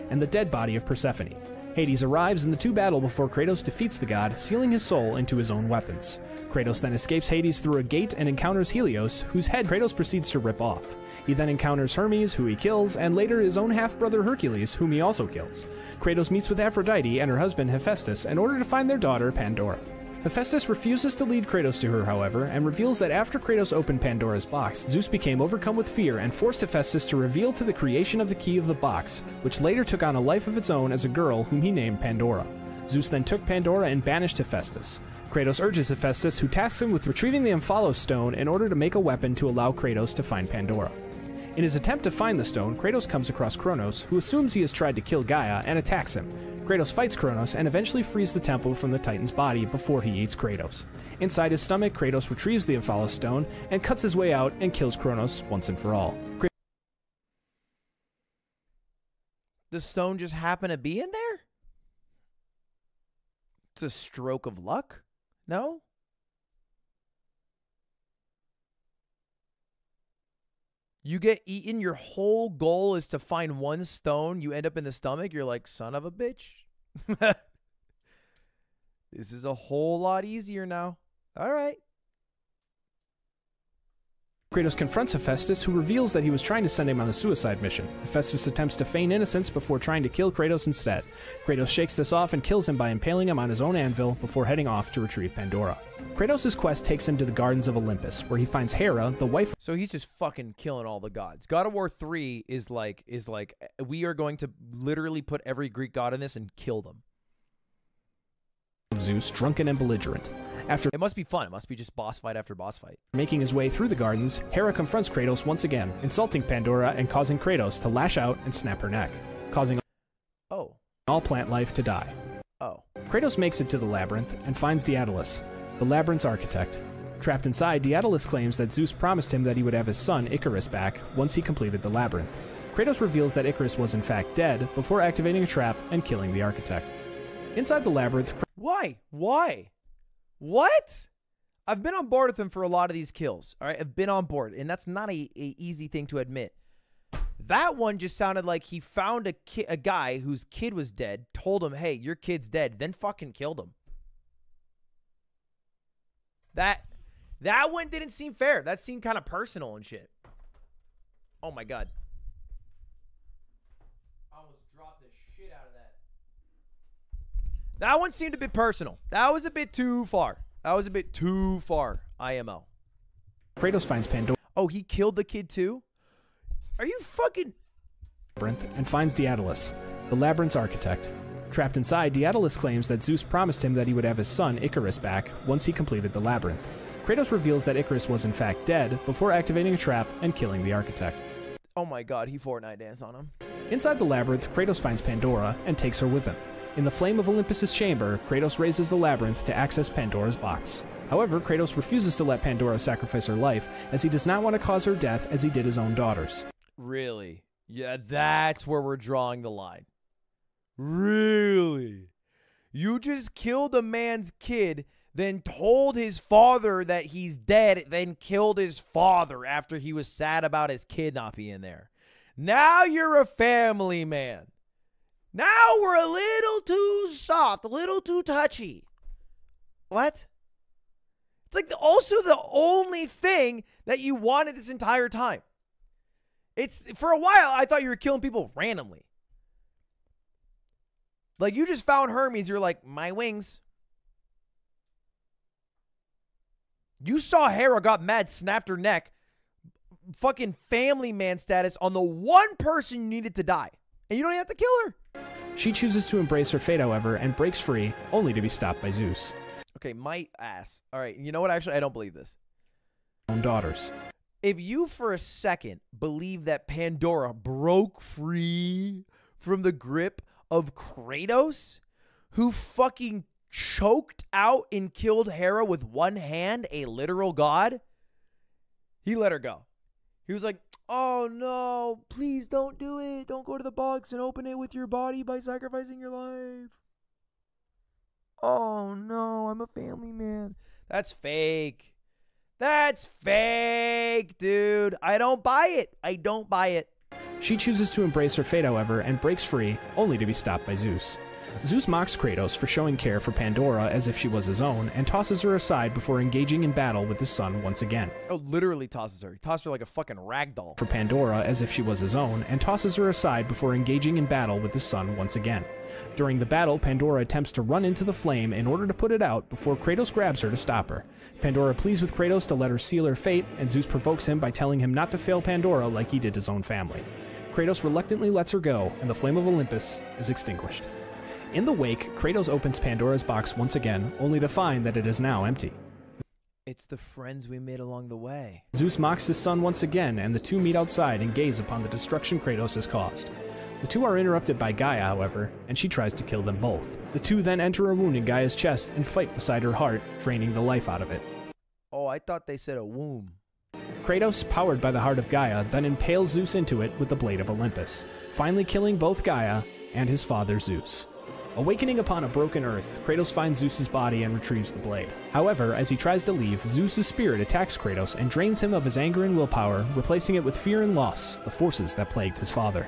And the dead body of Persephone. Hades arrives and the two battle before Kratos defeats the god, sealing his soul into his own weapons. Kratos then escapes Hades through a gate and encounters Helios, whose head Kratos proceeds to rip off. He then encounters Hermes, who he kills, and later his own half-brother Hercules, whom he also kills. Kratos meets with Aphrodite and her husband Hephaestus in order to find their daughter Pandora. Hephaestus refuses to lead Kratos to her, however, and reveals that after Kratos opened Pandora's box, Zeus became overcome with fear and forced Hephaestus to reveal to the creation of the key of the box, which later took on a life of its own as a girl whom he named Pandora. Zeus then took Pandora and banished Hephaestus. Kratos urges Hephaestus, who tasks him with retrieving the Omphalos stone in order to make a weapon to allow Kratos to find Pandora. In his attempt to find the stone, Kratos comes across Kronos, who assumes he has tried to kill Gaia and attacks him. Kratos fights Kronos and eventually frees the temple from the Titan's body before he eats Kratos. Inside his stomach, Kratos retrieves the Omphalos stone and cuts his way out and kills Kronos once and for all. The stone just happened to be in there? It's a stroke of luck? No? You get eaten, your whole goal is to find one stone, you end up in the stomach, you're like, son of a bitch. This is a whole lot easier now. All right. Kratos confronts Hephaestus, who reveals that he was trying to send him on a suicide mission. Hephaestus attempts to feign innocence before trying to kill Kratos instead. Kratos shakes this off and kills him by impaling him on his own anvil before heading off to retrieve Pandora. Kratos' quest takes him to the gardens of Olympus, where he finds Hera, the wife. So he's just fucking killing all the gods. God of War three is like, is like, we are going to literally put every Greek god in this and kill them. Zeus, drunken and belligerent. After it must be fun. It must be just boss fight after boss fight. Making his way through the gardens, Hera confronts Kratos once again, insulting Pandora and causing Kratos to lash out and snap her neck, causing oh. all plant life to die. Oh. Kratos makes it to the labyrinth and finds Daedalus, the labyrinth's architect. Trapped inside, Daedalus claims that Zeus promised him that he would have his son, Icarus, back once he completed the labyrinth. Kratos reveals that Icarus was in fact dead before activating a trap and killing the architect. Inside the labyrinth... Why? Why? What? I've been on board with him for a lot of these kills. All right, I've been on board, and that's not a, a easy thing to admit. That one just sounded like he found a ki a guy whose kid was dead, told him, "Hey, your kid's dead," then fucking killed him. That that one didn't seem fair. That seemed kind of personal and shit. Oh my god. I almost dropped the shit out of that. That one seemed a bit personal. That was a bit too far. That was a bit too far, I M O. Kratos finds Pandora. Oh, he killed the kid too? Are you fucking... Labyrinth and finds Daedalus, the labyrinth's architect. Trapped inside, Daedalus claims that Zeus promised him that he would have his son, Icarus, back once he completed the labyrinth. Kratos reveals that Icarus was in fact dead before activating a trap and killing the architect. Oh my god, he Fortnite danced on him. Inside the labyrinth, Kratos finds Pandora and takes her with him. In the flame of Olympus's chamber, Kratos raises the labyrinth to access Pandora's box. However, Kratos refuses to let Pandora sacrifice her life, as he does not want to cause her death as he did his own daughters. Really? Yeah, that's where we're drawing the line. Really? You just killed a man's kid, then told his father that he's dead, then killed his father after he was sad about his kid not being there. Now you're a family man. Now we're a little too soft, a little too touchy. What? It's like the, also the only thing that you wanted this entire time. It's for a while, I thought you were killing people randomly. Like you just found Hermes, you're like, my wings. You saw Hera got mad, snapped her neck, fucking family man status on the one person you needed to die. And you don't even have to kill her. She chooses to embrace her fate, however, and breaks free, only to be stopped by Zeus. Okay, my ass. All right, you know what? Actually, I don't believe this. Own daughters. If you for a second believe that Pandora broke free from the grip of Kratos, who fucking choked out and killed Hera with one hand, a literal god, he let her go. He was like, oh no, please don't do it. Don't go to the box and open it with your body by sacrificing your life. Oh no, I'm a family man. That's fake. That's fake, dude. I don't buy it. I don't buy it. She chooses to embrace her fate, however, and breaks free, only to be stopped by Zeus. Zeus mocks Kratos for showing care for Pandora as if she was his own, and tosses her aside before engaging in battle with his son once again. Oh, literally tosses her. He tosses her like a fucking ragdoll. For Pandora as if she was his own, and tosses her aside before engaging in battle with his son once again. During the battle, Pandora attempts to run into the flame in order to put it out before Kratos grabs her to stop her. Pandora pleads with Kratos to let her seal her fate, and Zeus provokes him by telling him not to fail Pandora like he did his own family. Kratos reluctantly lets her go, and the Flame of Olympus is extinguished. In the wake, Kratos opens Pandora's box once again, only to find that it is now empty. It's the friends we made along the way. Zeus mocks his son once again, and the two meet outside and gaze upon the destruction Kratos has caused. The two are interrupted by Gaia, however, and she tries to kill them both. The two then enter a wound in Gaia's chest and fight beside her heart, draining the life out of it. Oh, I thought they said a womb. Kratos, powered by the heart of Gaia, then impales Zeus into it with the Blade of Olympus, finally killing both Gaia and his father Zeus. Awakening upon a broken earth, Kratos finds Zeus's body and retrieves the blade. However, as he tries to leave, Zeus's spirit attacks Kratos and drains him of his anger and willpower, replacing it with fear and loss, the forces that plagued his father.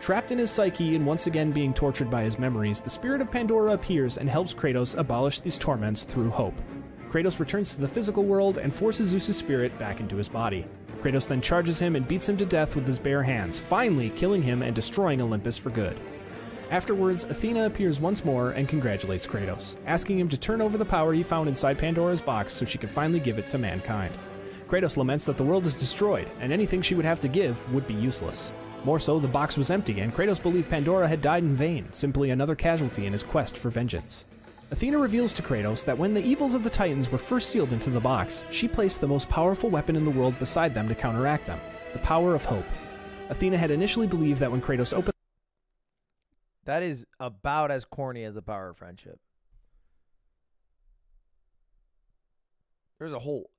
Trapped in his psyche and once again being tortured by his memories, the spirit of Pandora appears and helps Kratos abolish these torments through hope. Kratos returns to the physical world and forces Zeus's spirit back into his body. Kratos then charges him and beats him to death with his bare hands, finally killing him and destroying Olympus for good. Afterwards, Athena appears once more and congratulates Kratos, asking him to turn over the power he found inside Pandora's box so she could finally give it to mankind. Kratos laments that the world is destroyed, and anything she would have to give would be useless. More so, the box was empty, and Kratos believed Pandora had died in vain, simply another casualty in his quest for vengeance. Athena reveals to Kratos that when the evils of the Titans were first sealed into the box, she placed the most powerful weapon in the world beside them to counteract them, the power of hope. Athena had initially believed that when Kratos opened... That is about as corny as the power of friendship. There's a whole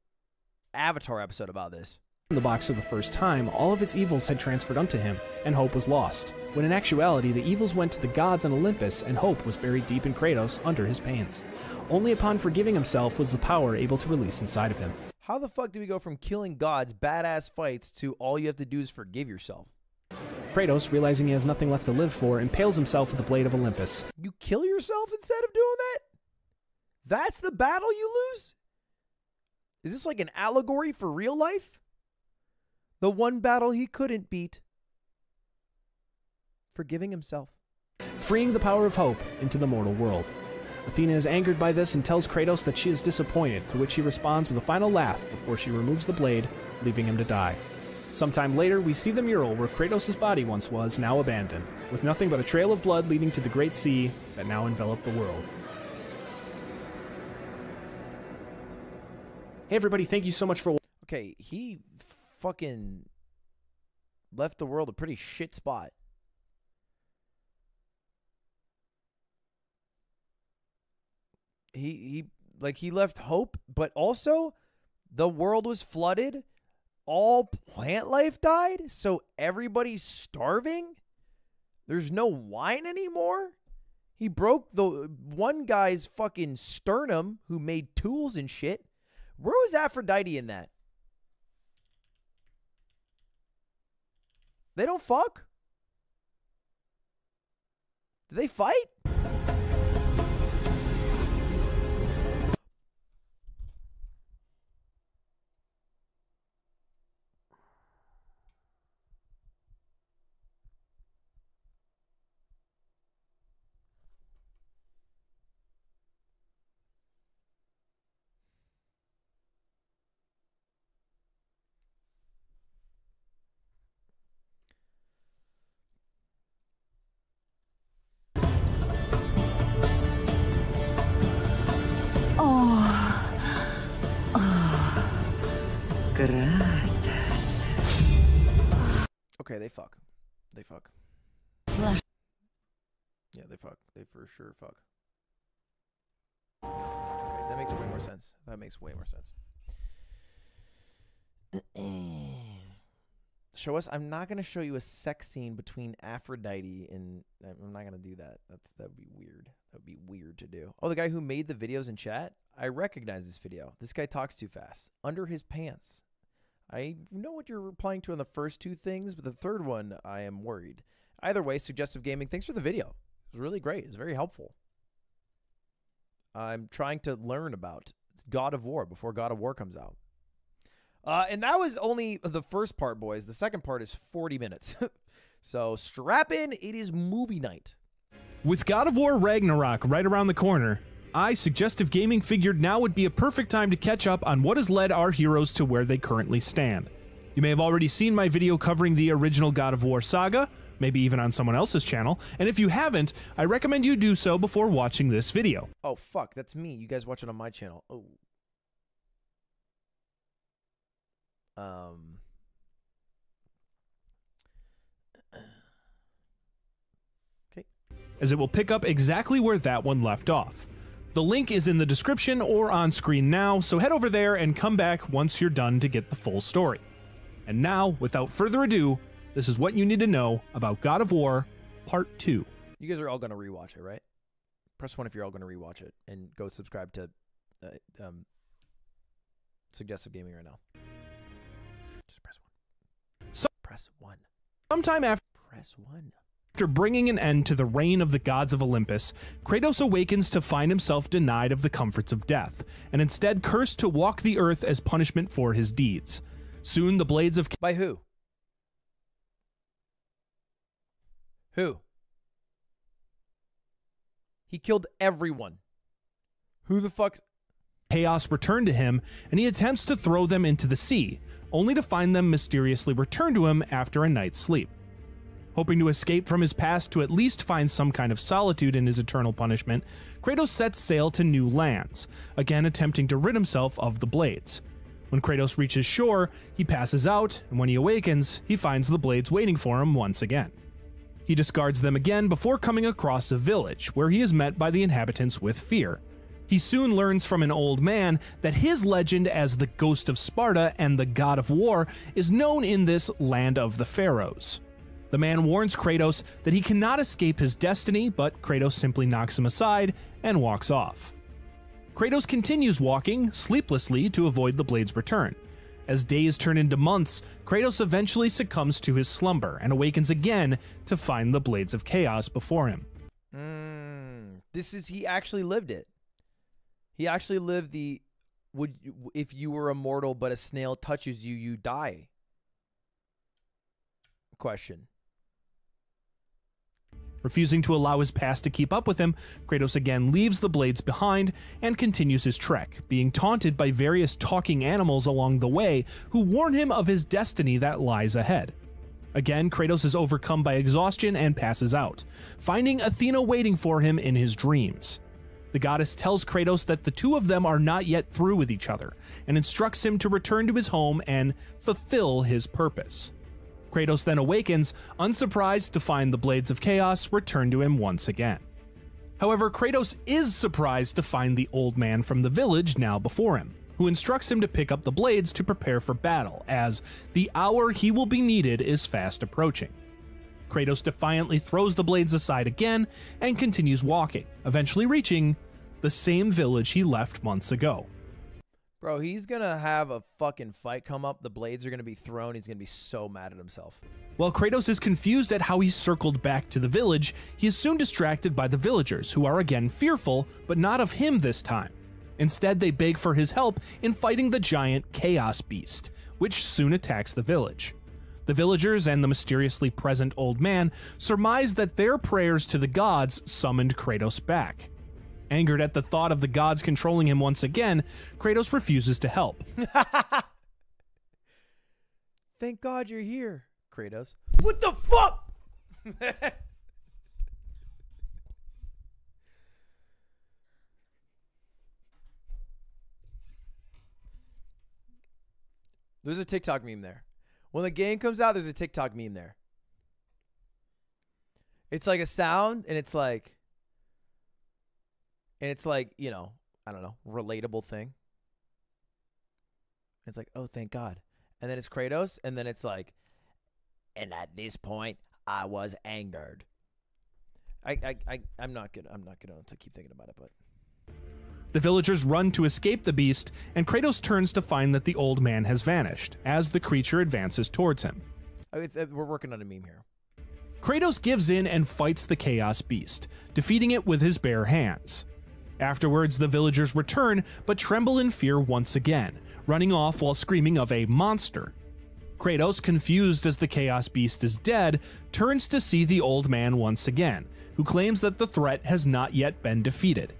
Avatar episode about this. In the box for the first time, all of its evils had transferred unto him, and hope was lost, when in actuality the evils went to the gods on Olympus, and hope was buried deep in Kratos under his pains. Only upon forgiving himself was the power able to release inside of him. How the fuck do we go from killing gods, badass fights, to all you have to do is forgive yourself? Kratos, realizing he has nothing left to live for, impales himself with the Blade of Olympus. You kill yourself instead of doing that? That's the battle you lose? Is this like an allegory for real life? The one battle he couldn't beat. Forgiving himself. Freeing the power of hope into the mortal world. Athena is angered by this and tells Kratos that she is disappointed, to which he responds with a final laugh before she removes the blade, leaving him to die. Sometime later, we see the mural where Kratos' body once was, now abandoned, with nothing but a trail of blood leading to the great sea that now enveloped the world. Hey everybody, thank you so much for... Okay, he fucking left the world a pretty shit spot. He, he, like, he left hope, but also the world was flooded... All plant life died, so everybody's starving? There's no wine anymore? He broke the one guy's fucking sternum who made tools and shit. Where was Aphrodite in that? They don't fuck? Do they fight? Okay, they fuck. They fuck. Slash. Yeah, they fuck. They for sure fuck. Okay, that makes way more sense. That makes way more sense. Show us. I'm not gonna show you a sex scene between Aphrodite and. I'm not gonna do that. That's that'd be weird. That'd be weird to do. Oh, the guy who made the videos in chat. I recognize this video. This guy talks too fast. Under his pants. I know what you're replying to on the first two things, but the third one, I am worried. Either way, Suggestive Gaming, thanks for the video. It was really great. It was very helpful. I'm trying to learn about God of War before God of War comes out. Uh, and that was only the first part, boys. The second part is forty minutes. So strap in. It is movie night. With God of War Ragnarok right around the corner, I, Suggestive Gaming, figured now would be a perfect time to catch up on what has led our heroes to where they currently stand. You may have already seen my video covering the original God of War saga, maybe even on someone else's channel, and if you haven't, I recommend you do so before watching this video. Oh, fuck, that's me. You guys watch it on my channel. Oh. Um. Okay. As it will pick up exactly where that one left off. The link is in the description or on screen now, so head over there and come back once you're done to get the full story. And now, without further ado, this is what you need to know about God of War Part two. You guys are all going to rewatch it, right? Press one if you're all going to rewatch it, and go subscribe to uh, um, Suggestive Gaming right now. Just press one. So press one. Sometime after press one. After bringing an end to the reign of the gods of Olympus, Kratos awakens to find himself denied of the comforts of death, and instead cursed to walk the earth as punishment for his deeds. Soon the blades of by who? Who? He killed everyone. Who the fuck's chaos returned to him, and he attempts to throw them into the sea, only to find them mysteriously return to him after a night's sleep. Hoping to escape from his past to at least find some kind of solitude in his eternal punishment, Kratos sets sail to new lands, again attempting to rid himself of the blades. When Kratos reaches shore, he passes out, and when he awakens, he finds the blades waiting for him once again. He discards them again before coming across a village, where he is met by the inhabitants with fear. He soon learns from an old man that his legend as the Ghost of Sparta and the God of War is known in this land of the pharaohs. The man warns Kratos that he cannot escape his destiny, but Kratos simply knocks him aside and walks off. Kratos continues walking, sleeplessly, to avoid the blade's return. As days turn into months, Kratos eventually succumbs to his slumber and awakens again to find the blades of chaos before him. Mm, this is, he actually lived it. He actually lived the, would if you were immortal but a snail touches you, you die question. Refusing to allow his past to keep up with him, Kratos again leaves the blades behind and continues his trek, being taunted by various talking animals along the way who warn him of his destiny that lies ahead. Again, Kratos is overcome by exhaustion and passes out, finding Athena waiting for him in his dreams. The goddess tells Kratos that the two of them are not yet through with each other, and instructs him to return to his home and fulfill his purpose. Kratos then awakens, unsurprised to find the Blades of Chaos return to him once again. However, Kratos is surprised to find the old man from the village now before him, who instructs him to pick up the blades to prepare for battle, as the hour he will be needed is fast approaching. Kratos defiantly throws the blades aside again and continues walking, eventually reaching the same village he left months ago. Bro, he's gonna have a fucking fight come up. The blades are gonna be thrown. He's gonna be so mad at himself. While Kratos is confused at how he circled back to the village, he is soon distracted by the villagers, who are again fearful, but not of him this time. Instead, they beg for his help in fighting the giant Chaos Beast, which soon attacks the village. The villagers and the mysteriously present old man surmise that their prayers to the gods summoned Kratos back. Angered at the thought of the gods controlling him once again, Kratos refuses to help. Thank God you're here, Kratos. What the fuck? There's a TikTok meme there. When the game comes out, there's a TikTok meme there. It's like a sound, and it's like... And it's like, you know, I don't know, relatable thing. It's like, oh, thank God. And then it's Kratos, and then it's like, and at this point, I was angered. I, I, I, I'm not good. I'm not good to keep thinking about it, but. The villagers run to escape the beast, and Kratos turns to find that the old man has vanished, as the creature advances towards him. We're working on a meme here. Kratos gives in and fights the Chaos Beast, defeating it with his bare hands. Afterwards, the villagers return, but tremble in fear once again, running off while screaming of a monster. Kratos, confused as the Chaos Beast is dead, turns to see the old man once again, who claims that the threat has not yet been defeated.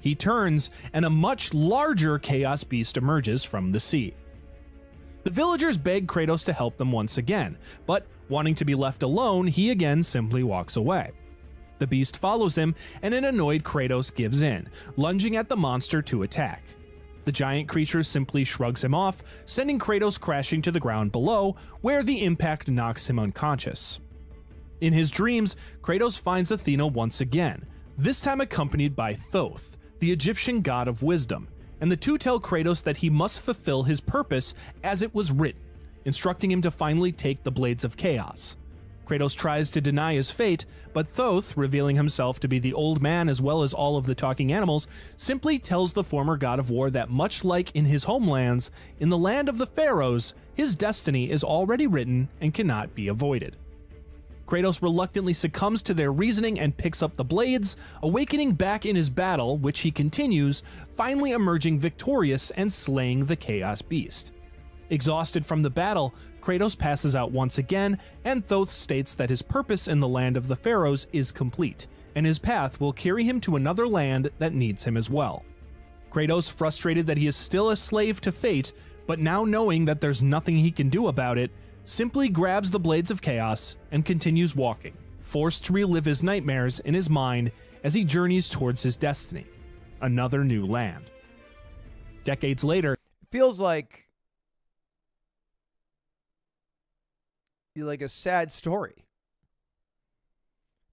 He turns, and a much larger Chaos Beast emerges from the sea. The villagers beg Kratos to help them once again, but wanting to be left alone, he again simply walks away. The beast follows him, and an annoyed Kratos gives in, lunging at the monster to attack. The giant creature simply shrugs him off, sending Kratos crashing to the ground below, where the impact knocks him unconscious. In his dreams, Kratos finds Athena once again, this time accompanied by Thoth, the Egyptian god of wisdom, and the two tell Kratos that he must fulfill his purpose as it was written, instructing him to finally take the Blades of Chaos. Kratos tries to deny his fate, but Thoth, revealing himself to be the old man as well as all of the talking animals, simply tells the former god of war that much like in his homelands, in the land of the pharaohs, his destiny is already written and cannot be avoided. Kratos reluctantly succumbs to their reasoning and picks up the blades, awakening back in his battle, which he continues, finally emerging victorious and slaying the Chaos Beast. Exhausted from the battle, Kratos passes out once again, and Thoth states that his purpose in the land of the pharaohs is complete, and his path will carry him to another land that needs him as well. Kratos, frustrated that he is still a slave to fate, but now knowing that there's nothing he can do about it, simply grabs the Blades of Chaos and continues walking, forced to relive his nightmares in his mind as he journeys towards his destiny, another new land. Decades later, it feels like like a sad story.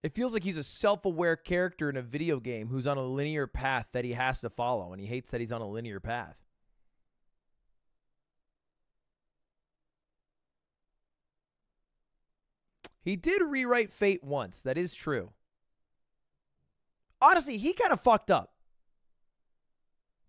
It feels like he's a self-aware character in a video game who's on a linear path that he has to follow, and he hates that he's on a linear path. He did rewrite fate once. That is true. Honestly, he kind of fucked up.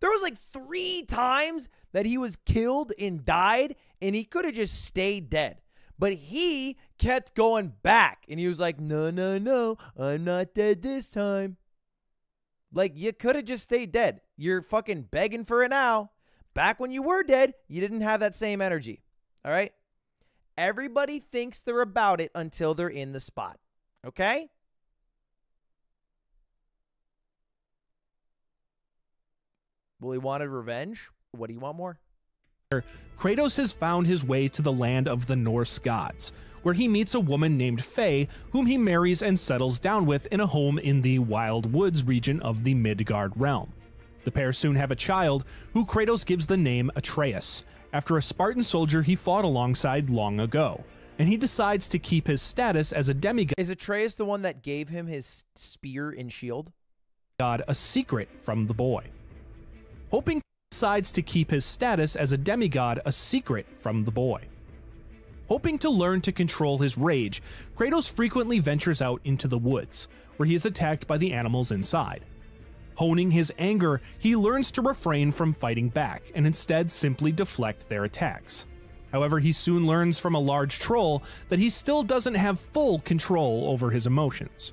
There was like three times that he was killed and died, and he could have just stayed dead. But he kept going back, and he was like, no, no, no, I'm not dead this time. Like, you could have just stayed dead. You're fucking begging for it now. Back when you were dead, you didn't have that same energy. All right? Everybody thinks they're about it until they're in the spot. Okay? Well, he wanted revenge. What do you want more? Kratos has found his way to the land of the Norse gods, where he meets a woman named Faye, whom he marries and settles down with in a home in the Wild Woods region of the Midgard realm. The pair soon have a child, who Kratos gives the name Atreus, after a Spartan soldier he fought alongside long ago, and he decides to keep his status as a demigod. Is Atreus the one that gave him his spear and shield? God, a secret from the boy. Hoping decides to keep his status as a demigod a secret from the boy. Hoping to learn to control his rage, Kratos frequently ventures out into the woods, where he is attacked by the animals inside. Honing his anger, he learns to refrain from fighting back and instead simply deflect their attacks. However, he soon learns from a large troll that he still doesn't have full control over his emotions.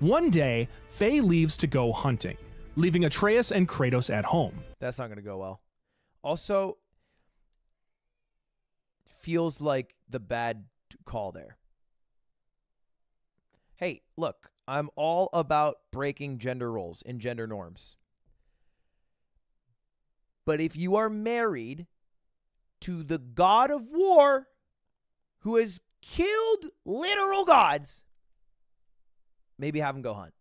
One day, Faye leaves to go hunting, leaving Atreus and Kratos at home. That's not going to go well. Also, feels like the bad call there. Hey, look. I'm all about breaking gender roles and gender norms. But if you are married to the god of war who has killed literal gods, maybe have him go hunt.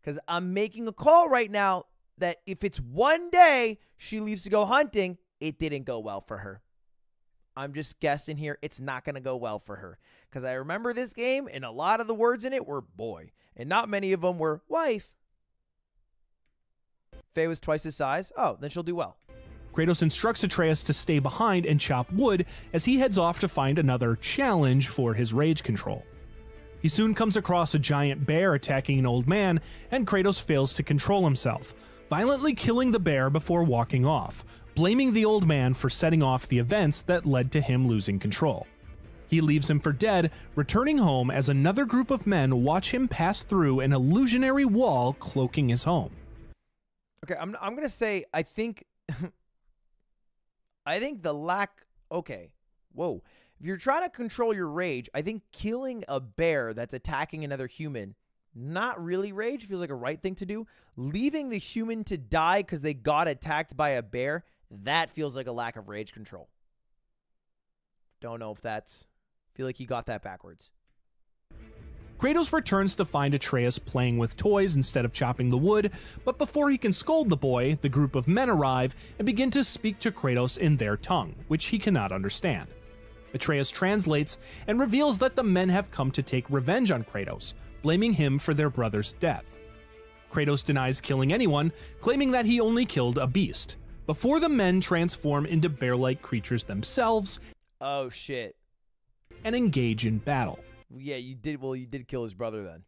Because I'm making a call right now that if it's one day she leaves to go hunting, it didn't go well for her. I'm just guessing here. It's not going to go well for her. Because I remember this game, and a lot of the words in it were boy. And not many of them were wife. Faye was twice his size. Oh, then she'll do well. Kratos instructs Atreus to stay behind and chop wood as he heads off to find another challenge for his rage control. He soon comes across a giant bear attacking an old man, and Kratos fails to control himself, violently killing the bear before walking off, blaming the old man for setting off the events that led to him losing control. He leaves him for dead, returning home as another group of men watch him pass through an illusionary wall cloaking his home. Okay, I'm, I'm going to say, I think, I think the lack, okay, whoa. If you're trying to control your rage, I think killing a bear that's attacking another human, not really rage, feels like a right thing to do. Leaving the human to die because they got attacked by a bear, that feels like a lack of rage control. Don't know if that's... feel like he got that backwards. Kratos returns to find Atreus playing with toys instead of chopping the wood, but before he can scold the boy, the group of men arrive and begin to speak to Kratos in their tongue, which he cannot understand. Atreus translates and reveals that the men have come to take revenge on Kratos, blaming him for their brother's death. Kratos denies killing anyone, claiming that he only killed a beast, before the men transform into bear-like creatures themselves. Oh shit. And engage in battle. Yeah, you did. Well, you did kill his brother then.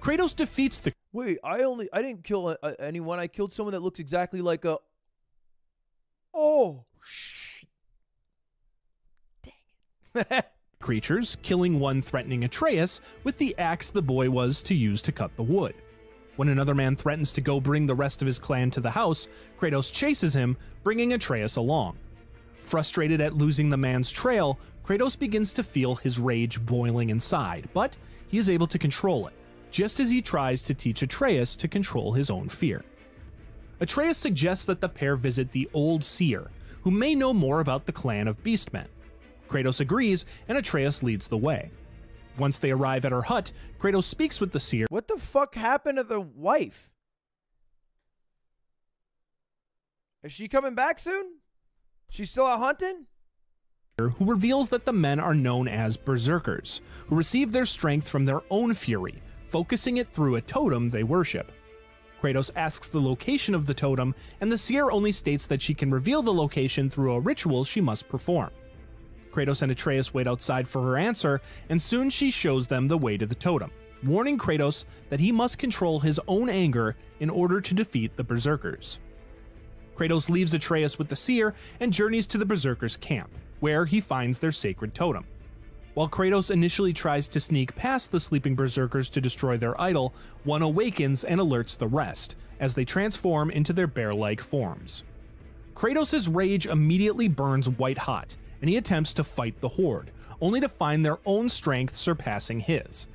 Kratos defeats the... Wait, I only... I didn't kill uh, anyone. I killed someone that looks exactly like a... Oh, shit. Dang it. ...creatures, killing one threatening Atreus with the axe the boy was to use to cut the wood. When another man threatens to go bring the rest of his clan to the house, Kratos chases him, bringing Atreus along. Frustrated at losing the man's trail, Kratos begins to feel his rage boiling inside, but he is able to control it, just as he tries to teach Atreus to control his own fear. Atreus suggests that the pair visit the Old Seer, who may know more about the clan of Beastmen. Kratos agrees, and Atreus leads the way. Once they arrive at her hut, Kratos speaks with the Seer. What the fuck happened to the wife? Is she coming back soon? She's still out hunting? Who reveals that the men are known as berserkers, who receive their strength from their own fury, focusing it through a totem they worship. Kratos asks the location of the totem, and the seer only states that she can reveal the location through a ritual she must perform. Kratos and Atreus wait outside for her answer, and soon she shows them the way to the totem, warning Kratos that he must control his own anger in order to defeat the berserkers. Kratos leaves Atreus with the seer and journeys to the berserkers' camp, where he finds their sacred totem. While Kratos initially tries to sneak past the sleeping berserkers to destroy their idol, one awakens and alerts the rest, as they transform into their bear-like forms. Kratos' rage immediately burns white hot, and he attempts to fight the horde, only to find their own strength surpassing his.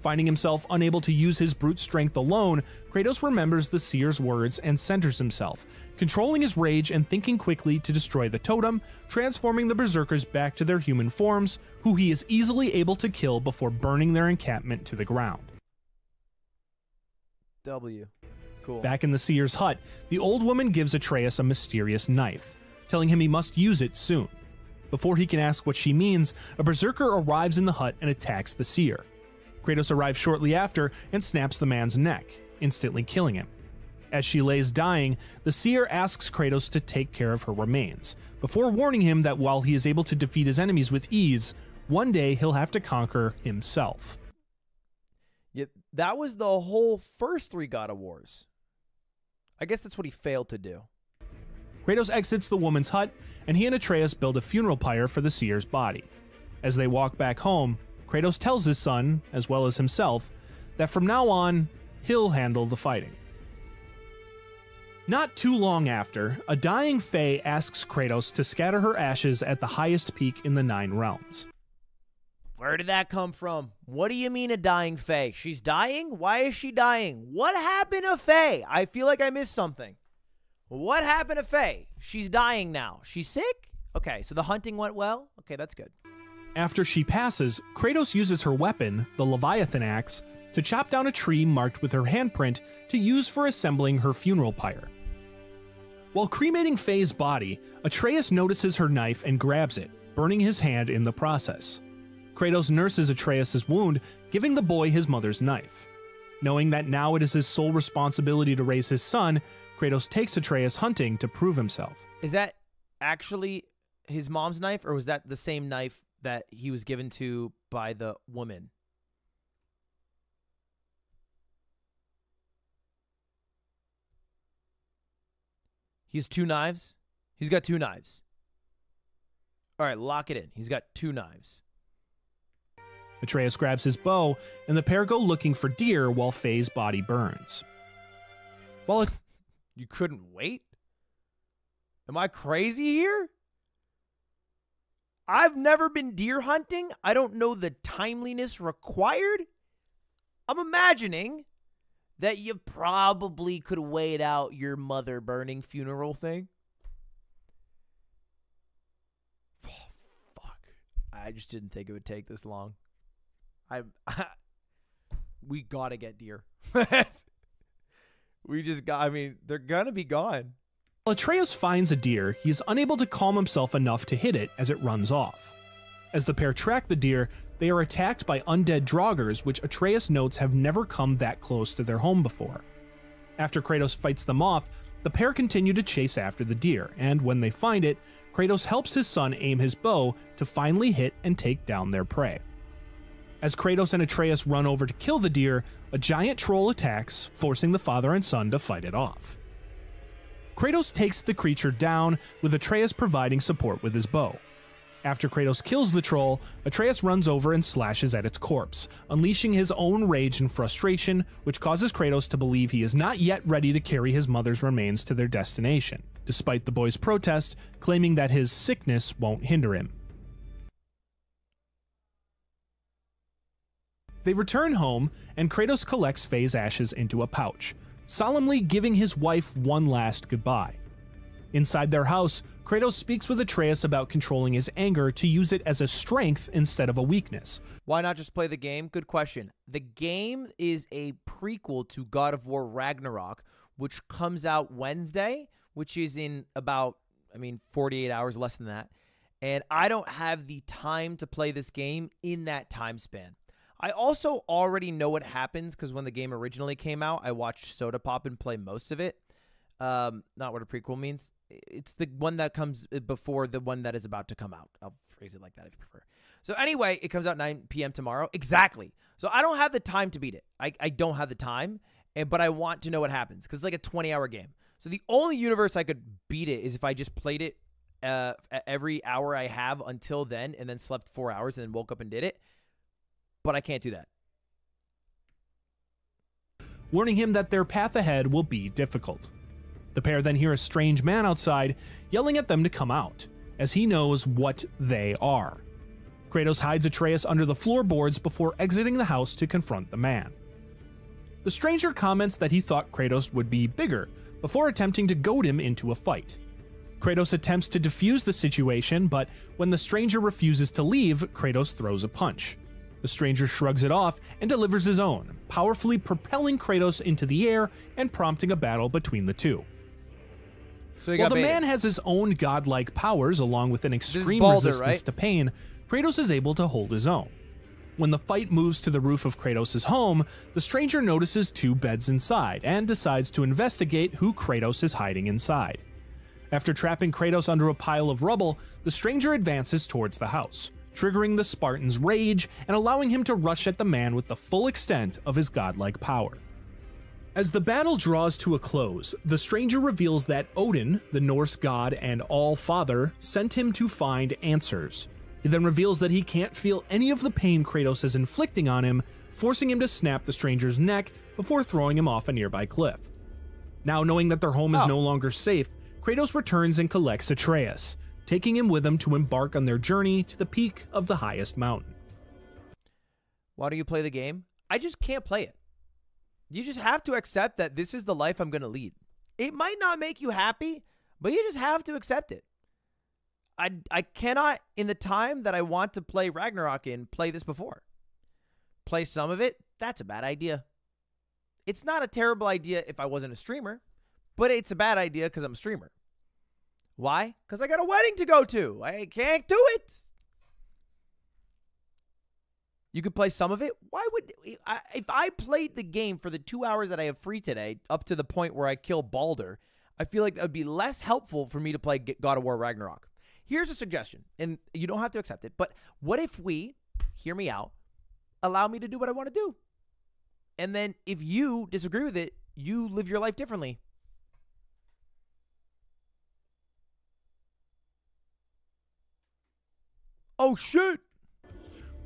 Finding himself unable to use his brute strength alone, Kratos remembers the seer's words and centers himself, controlling his rage and thinking quickly to destroy the totem, transforming the berserkers back to their human forms, who he is easily able to kill before burning their encampment to the ground. W. Cool. Back in the seer's hut, the old woman gives Atreus a mysterious knife, telling him he must use it soon. Before he can ask what she means, a berserker arrives in the hut and attacks the seer. Kratos arrives shortly after and snaps the man's neck, instantly killing him. As she lays dying, the seer asks Kratos to take care of her remains, before warning him that while he is able to defeat his enemies with ease, one day he'll have to conquer himself. Yeah, that was the whole first three God of Wars. I guess that's what he failed to do. Kratos exits the woman's hut, and he and Atreus build a funeral pyre for the seer's body. As they walk back home, Kratos tells his son, as well as himself, that from now on, he'll handle the fighting. Not too long after, a dying Faye asks Kratos to scatter her ashes at the highest peak in the Nine Realms. Where did that come from? What do you mean a dying Faye? She's dying? Why is she dying? What happened to Faye? I feel like I missed something. What happened to Faye? She's dying now. She's sick? Okay, so the hunting went well? Okay, that's good. After she passes, Kratos uses her weapon, the Leviathan Axe, to chop down a tree marked with her handprint to use for assembling her funeral pyre. While cremating Faye's body, Atreus notices her knife and grabs it, burning his hand in the process. Kratos nurses Atreus' wound, giving the boy his mother's knife. Knowing that now it is his sole responsibility to raise his son, Kratos takes Atreus hunting to prove himself. Is that actually his mom's knife, or was that the same knife that he was given to by the woman? He has two knives? He's got two knives. All right, lock it in. He's got two knives. Atreus grabs his bow, and the pair go looking for deer while Faye's body burns. Well, it- you couldn't wait? Am I crazy here? I've never been deer hunting. I don't know the timeliness required. I'm imagining that you probably could wait out your mother burning funeral thing. Oh, fuck. I just didn't think it would take this long. I, I we gotta get deer. We just got, I mean, they're gonna be gone. While Atreus finds a deer, he is unable to calm himself enough to hit it as it runs off. As the pair track the deer, they are attacked by undead draugrs, which Atreus notes have never come that close to their home before. After Kratos fights them off, the pair continue to chase after the deer, and when they find it, Kratos helps his son aim his bow to finally hit and take down their prey. As Kratos and Atreus run over to kill the deer, a giant troll attacks, forcing the father and son to fight it off. Kratos takes the creature down, with Atreus providing support with his bow. After Kratos kills the troll, Atreus runs over and slashes at its corpse, unleashing his own rage and frustration, which causes Kratos to believe he is not yet ready to carry his mother's remains to their destination, despite the boy's protest, claiming that his sickness won't hinder him. They return home, and Kratos collects Faye's ashes into a pouch, solemnly giving his wife one last goodbye. Inside their house, Kratos speaks with Atreus about controlling his anger to use it as a strength instead of a weakness. Why not just play the game? Good question. The game is a prequel to God of War Ragnarok, which comes out Wednesday, which is in about, I mean, forty-eight hours, less than that. And I don't have the time to play this game in that time span. I also already know what happens because when the game originally came out, I watched Soda Pop and play most of it. Um, not what a prequel means. It's the one that comes before the one that is about to come out. I'll phrase it like that if you prefer. So anyway, it comes out nine p m tomorrow. Exactly. So I don't have the time to beat it. I, I don't have the time, and, but I want to know what happens because it's like a twenty-hour game. So the only universe I could beat it is if I just played it uh, every hour I have until then and then slept four hours and then woke up and did it. But I can't do that. Warning him that their path ahead will be difficult. The pair then hear a strange man outside, yelling at them to come out, as he knows what they are. Kratos hides Atreus under the floorboards before exiting the house to confront the man. The stranger comments that he thought Kratos would be bigger, before attempting to goad him into a fight. Kratos attempts to defuse the situation, but when the stranger refuses to leave, Kratos throws a punch. The stranger shrugs it off and delivers his own, powerfully propelling Kratos into the air and prompting a battle between the two. So While the baited. man has his own godlike powers along with an extreme Baldur, resistance right? to pain, Kratos is able to hold his own. When the fight moves to the roof of Kratos' home, the stranger notices two beds inside and decides to investigate who Kratos is hiding inside. After trapping Kratos under a pile of rubble, the stranger advances towards the house, triggering the Spartan's rage and allowing him to rush at the man with the full extent of his godlike power. As the battle draws to a close, the stranger reveals that Odin, the Norse god and all-father, sent him to find answers. He then reveals that he can't feel any of the pain Kratos is inflicting on him, forcing him to snap the stranger's neck before throwing him off a nearby cliff. Now knowing that their home is oh. no longer safe, Kratos returns and collects Atreus, taking him with him to embark on their journey to the peak of the highest mountain. Why do you play the game? I just can't play it. You just have to accept that this is the life I'm going to lead. It might not make you happy, but you just have to accept it. I, I cannot, in the time that I want to play Ragnarok in, play this before. Play some of it? That's a bad idea. It's not a terrible idea if I wasn't a streamer, but it's a bad idea because I'm a streamer. Why? Because I got a wedding to go to. I can't do it. You could play some of it. Why would... I, if I played the game for the two hours that I have free today, up to the point where I kill Baldur, I feel like that would be less helpful for me to play God of War Ragnarok. Here's a suggestion, and you don't have to accept it, but what if we, hear me out, allow me to do what I want to do? And then if you disagree with it, you live your life differently. Oh shit!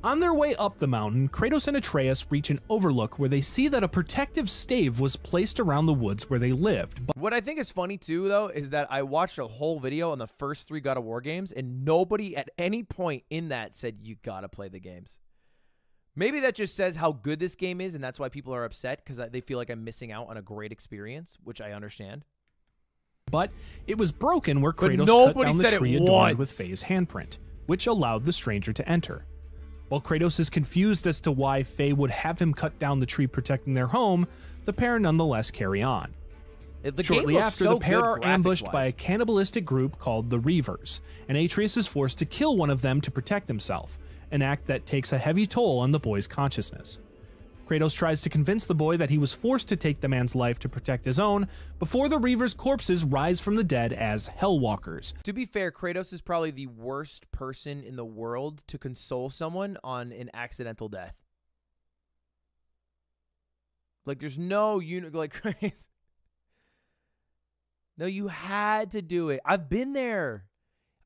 On their way up the mountain, Kratos and Atreus reach an overlook where they see that a protective stave was placed around the woods where they lived. But what I think is funny too, though, is that I watched a whole video on the first three God of War games, and nobody at any point in that said, you gotta play the games. Maybe that just says how good this game is, and that's why people are upset, because they feel like I'm missing out on a great experience, which I understand. But it was broken where Kratos cut down the tree adorned with Faye's handprint, which allowed the stranger to enter. While Kratos is confused as to why Faye would have him cut down the tree protecting their home, the pair nonetheless carry on. The Shortly after, so the pair are ambushed wise. by a cannibalistic group called the Reavers, and Atreus is forced to kill one of them to protect himself, an act that takes a heavy toll on the boy's consciousness. Kratos tries to convince the boy that he was forced to take the man's life to protect his own before the Reavers' corpses rise from the dead as Hellwalkers. To be fair, Kratos is probably the worst person in the world to console someone on an accidental death. Like, there's no unit, like, no, you had to do it. I've been there.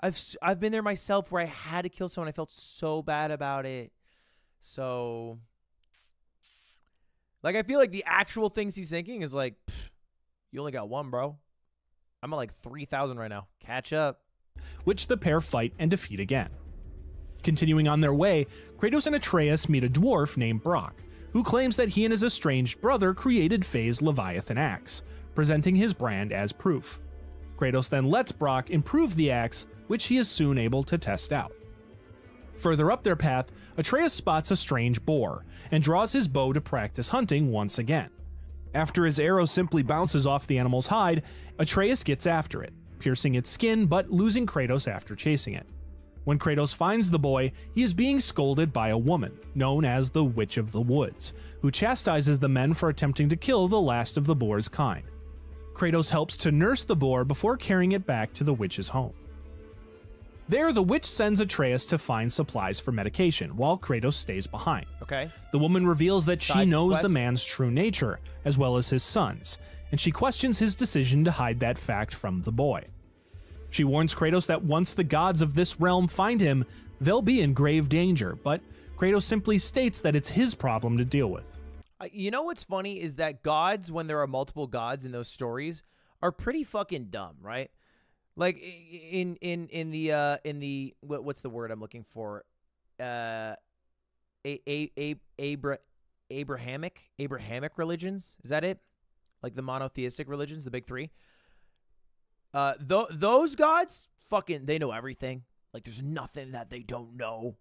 I've, I've been there myself where I had to kill someone. I felt so bad about it. So... like, I feel like the actual things he's thinking is like, you only got one, bro. I'm at like three thousand right now. Catch up. Which the pair fight and defeat again. Continuing on their way, Kratos and Atreus meet a dwarf named Brock, who claims that he and his estranged brother created Faye's Leviathan axe, presenting his brand as proof. Kratos then lets Brock improve the axe, which he is soon able to test out. Further up their path, Atreus spots a strange boar, and draws his bow to practice hunting once again. After his arrow simply bounces off the animal's hide, Atreus gets after it, piercing its skin but losing Kratos after chasing it. When Kratos finds the boy, he is being scolded by a woman, known as the Witch of the Woods, who chastises the men for attempting to kill the last of the boar's kind. Kratos helps to nurse the boar before carrying it back to the witch's home. There, the witch sends Atreus to find supplies for medication, while Kratos stays behind. Okay. The woman reveals that she knows the man's true nature, as well as his son's, and she questions his decision to hide that fact from the boy. She warns Kratos that once the gods of this realm find him, they'll be in grave danger, but Kratos simply states that it's his problem to deal with. You know what's funny is that gods, when there are multiple gods in those stories, are pretty fucking dumb, right? Like in in in the uh, in the what, what's the word I'm looking for, uh, a a a Abra Abrahamic Abrahamic religions, is that it? Like the monotheistic religions, the big three. Uh, th those gods fucking they know everything. Like there's nothing that they don't know,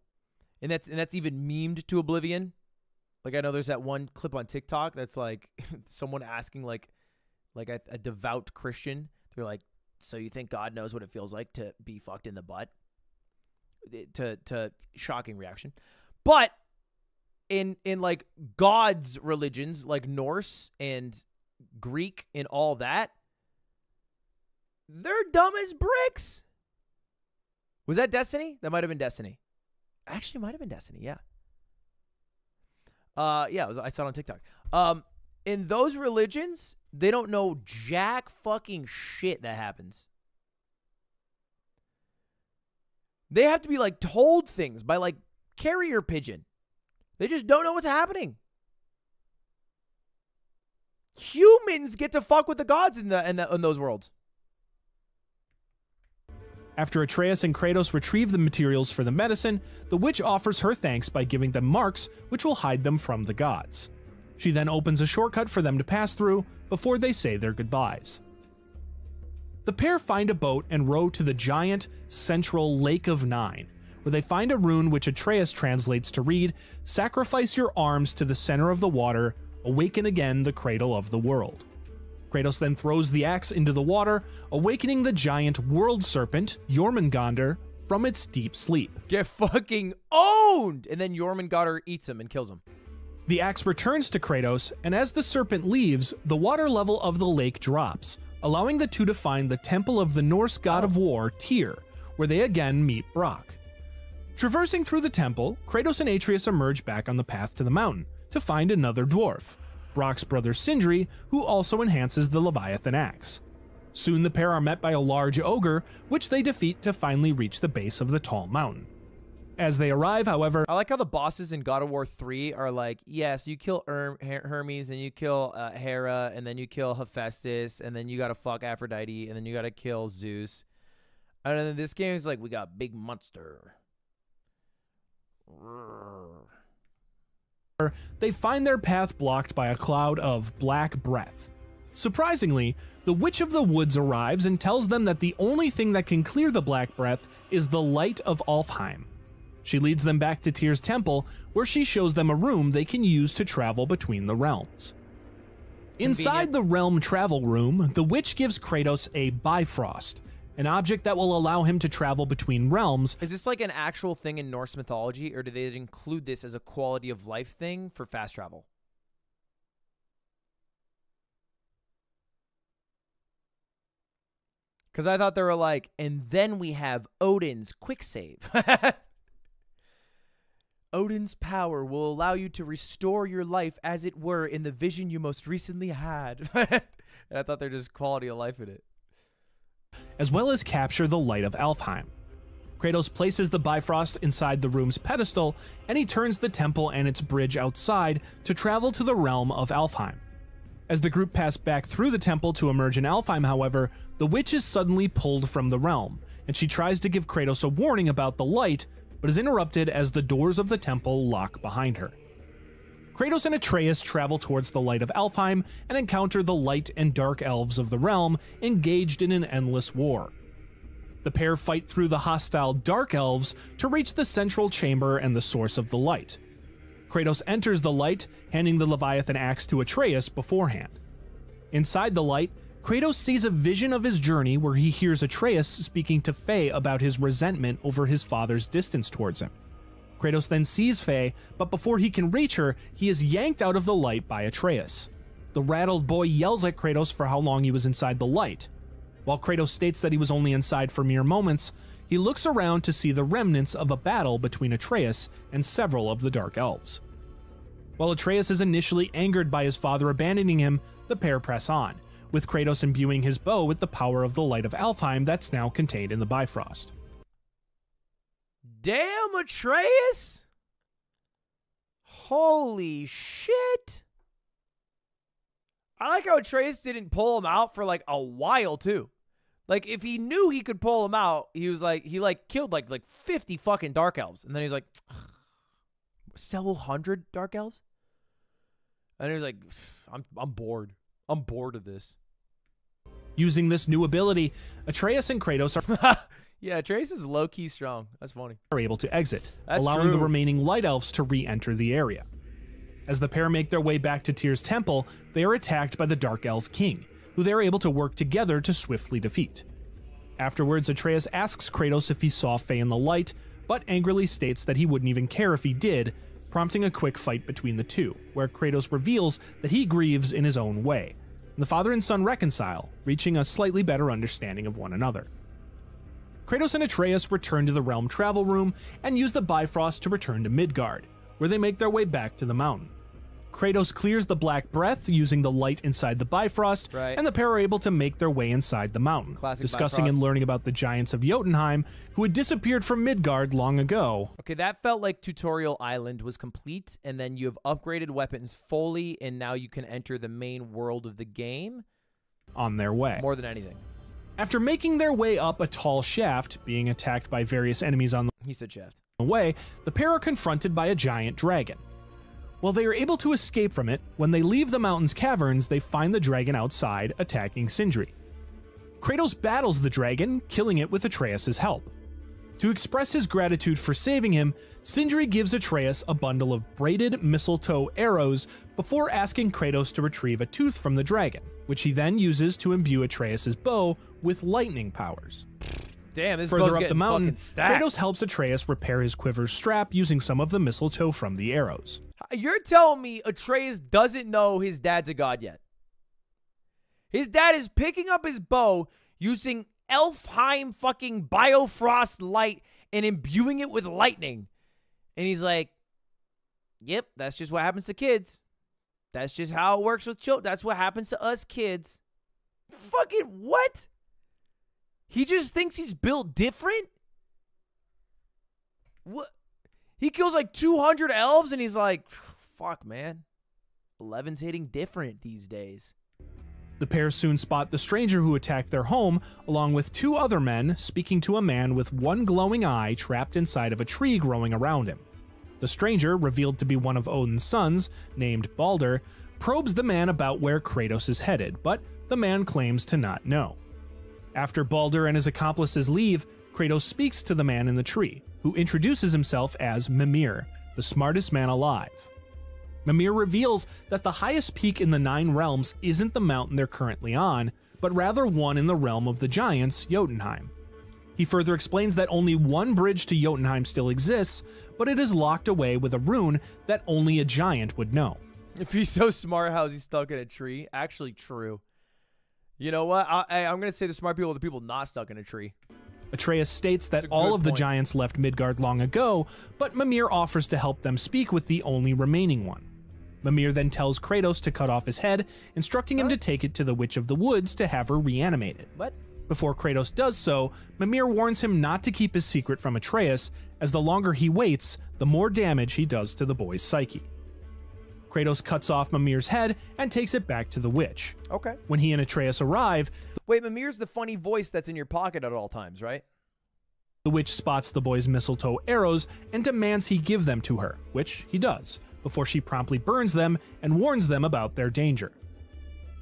and that's and that's even memed to oblivion. Like I know there's that one clip on TikTok that's like someone asking like like a, a devout Christian. They're like, so you think God knows what it feels like to be fucked in the butt? To to shocking reaction. But in in like God's religions, like Norse and Greek and all that, they're dumb as bricks. Was that Destiny? That might have been Destiny. Actually, it might have been Destiny, yeah. Uh yeah, it was, I saw it on TikTok. Um In those religions, they don't know jack fucking shit that happens. They have to be, like, told things by, like, carrier pigeon. They just don't know what's happening. Humans get to fuck with the gods in, the, in, the, in those worlds. After Atreus and Kratos retrieve the materials for the medicine, the witch offers her thanks by giving them marks, which will hide them from the gods. She then opens a shortcut for them to pass through before they say their goodbyes. The pair find a boat and row to the giant, central Lake of Nine, where they find a rune which Atreus translates to read, "Sacrifice your arms to the center of the water, awaken again the cradle of the world." Kratos then throws the axe into the water, awakening the giant world serpent, Jormungandr, from its deep sleep. Get fucking owned! And then Jormungandr eats him and kills him. The axe returns to Kratos, and as the serpent leaves, the water level of the lake drops, allowing the two to find the temple of the Norse god of war, Tyr, where they again meet Brock. Traversing through the temple, Kratos and Atreus emerge back on the path to the mountain to find another dwarf, Brock's brother Sindri, who also enhances the Leviathan axe. Soon the pair are met by a large ogre, which they defeat to finally reach the base of the tall mountain. As they arrive, however... I like how the bosses in God of War three are like, yes, you kill Her Her Hermes, and you kill uh, Hera, and then you kill Hephaestus, and then you gotta fuck Aphrodite, and then you gotta kill Zeus. And then this game is like, we got Big Monster. They find their path blocked by a cloud of black breath. Surprisingly, the Witch of the Woods arrives and tells them that the only thing that can clear the black breath is the light of Alfheim. She leads them back to Tyr's temple, where she shows them a room they can use to travel between the realms. Inside the realm travel room, the witch gives Kratos a Bifrost, an object that will allow him to travel between realms. Is this like an actual thing in Norse mythology, or do they include this as a quality of life thing for fast travel? Because I thought they were like, and then we have Odin's quick save. Odin's power will allow you to restore your life as it were in the vision you most recently had. And I thought they're just quality of life in it. As well as capture the light of Alfheim. Kratos places the Bifrost inside the room's pedestal, and he turns the temple and its bridge outside to travel to the realm of Alfheim. As the group pass back through the temple to emerge in Alfheim, however, the witch is suddenly pulled from the realm, and she tries to give Kratos a warning about the light, but is interrupted as the doors of the temple lock behind her. Kratos and Atreus travel towards the light of Alfheim and encounter the light and dark elves of the realm engaged in an endless war. The pair fight through the hostile dark elves to reach the central chamber and the source of the light. Kratos enters the light, handing the Leviathan axe to Atreus beforehand. Inside the light, Kratos sees a vision of his journey where he hears Atreus speaking to Faye about his resentment over his father's distance towards him. Kratos then sees Faye, but before he can reach her, he is yanked out of the light by Atreus. The rattled boy yells at Kratos for how long he was inside the light. While Kratos states that he was only inside for mere moments, he looks around to see the remnants of a battle between Atreus and several of the Dark Elves. While Atreus is initially angered by his father abandoning him, the pair press on, with Kratos imbuing his bow with the power of the light of Alfheim that's now contained in the Bifrost. Damn, Atreus! Holy shit! I like how Atreus didn't pull him out for like a while too. Like if he knew he could pull him out, he was like, he like killed like like fifty fucking dark elves, and then he's like, several hundred dark elves, and he was like, I'm I'm bored. I'm bored of this. Using this new ability, Atreus and Kratos are yeah, Atreus is low-key strong. That's funny. Are able to exit, That's allowing true. the remaining light elves to re-enter the area. As the pair make their way back to Tyr's temple, they are attacked by the Dark Elf King, who they are able to work together to swiftly defeat. Afterwards, Atreus asks Kratos if he saw Faye in the light, but angrily states that he wouldn't even care if he did, prompting a quick fight between the two, where Kratos reveals that he grieves in his own way. The father and son reconcile, reaching a slightly better understanding of one another. Kratos and Atreus return to the realm travel room and use the Bifrost to return to Midgard, where they make their way back to the mountain. Kratos clears the black breath using the light inside the Bifrost, right. and the pair are able to make their way inside the mountain, Classic discussing Bifrost. and learning about the giants of Jotunheim, who had disappeared from Midgard long ago. Okay, that felt like Tutorial Island was complete, and then you have upgraded weapons fully, and now you can enter the main world of the game. On their way. More than anything. After making their way up a tall shaft, being attacked by various enemies on the he said shaft. way, the pair are confronted by a giant dragon. While they are able to escape from it, when they leave the mountain's caverns, they find the dragon outside, attacking Sindri. Kratos battles the dragon, killing it with Atreus' help. To express his gratitude for saving him, Sindri gives Atreus a bundle of braided mistletoe arrows before asking Kratos to retrieve a tooth from the dragon, which he then uses to imbue Atreus' bow with lightning powers. Damn, this Further up the mountain, Kratos helps Atreus repair his quiver's strap using some of the mistletoe from the arrows. You're telling me Atreus doesn't know his dad's a god yet? His dad is picking up his bow using Elfheim fucking Bifrost light and imbuing it with lightning. And he's like, yep, that's just what happens to kids. That's just how it works with children. That's what happens to us kids. Fucking what? He just thinks he's built different? What? He kills like two hundred elves and he's like, fuck, man. eleven's hitting different these days. The pair soon spot the stranger who attacked their home, along with two other men speaking to a man with one glowing eye trapped inside of a tree growing around him. The stranger, revealed to be one of Odin's sons, named Baldur, probes the man about where Kratos is headed, but the man claims to not know. After Baldur and his accomplices leave, Kratos speaks to the man in the tree, who introduces himself as Mimir, the smartest man alive. Mimir reveals that the highest peak in the Nine Realms isn't the mountain they're currently on, but rather one in the realm of the giants, Jotunheim. He further explains that only one bridge to Jotunheim still exists, but it is locked away with a rune that only a giant would know. If he's so smart, how's he stuck in a tree? Actually true. You know what? I, I, I'm going to say the smart people are the people not stuck in a tree. Atreus states that all of the giants left Midgard long ago, but Mimir offers to help them speak with the only remaining one. Mimir then tells Kratos to cut off his head, instructing him to take it to the Witch of the Woods to have her reanimated. What? Before Kratos does so, Mimir warns him not to keep his secret from Atreus, as the longer he waits, the more damage he does to the boy's psyche. Kratos cuts off Mimir's head and takes it back to the witch. Okay. When he and Atreus arrive... Wait, Mimir's the funny voice that's in your pocket at all times, right? The witch spots the boy's mistletoe arrows and demands he give them to her, which he does, before she promptly burns them and warns them about their danger.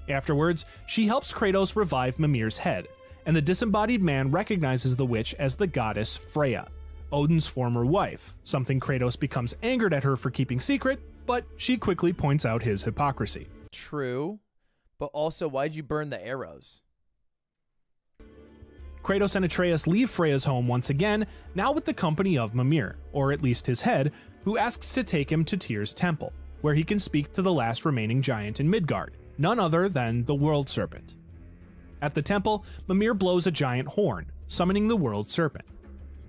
Afterwards, she helps Kratos revive Mimir's head, and the disembodied man recognizes the witch as the goddess Freya, Odin's former wife, something Kratos becomes angered at her for keeping secret, but she quickly points out his hypocrisy. True, but also why'd you burn the arrows? Kratos and Atreus leave Freya's home once again, now with the company of Mimir, or at least his head, who asks to take him to Tyr's temple, where he can speak to the last remaining giant in Midgard, none other than the World Serpent. At the temple, Mimir blows a giant horn, summoning the World Serpent.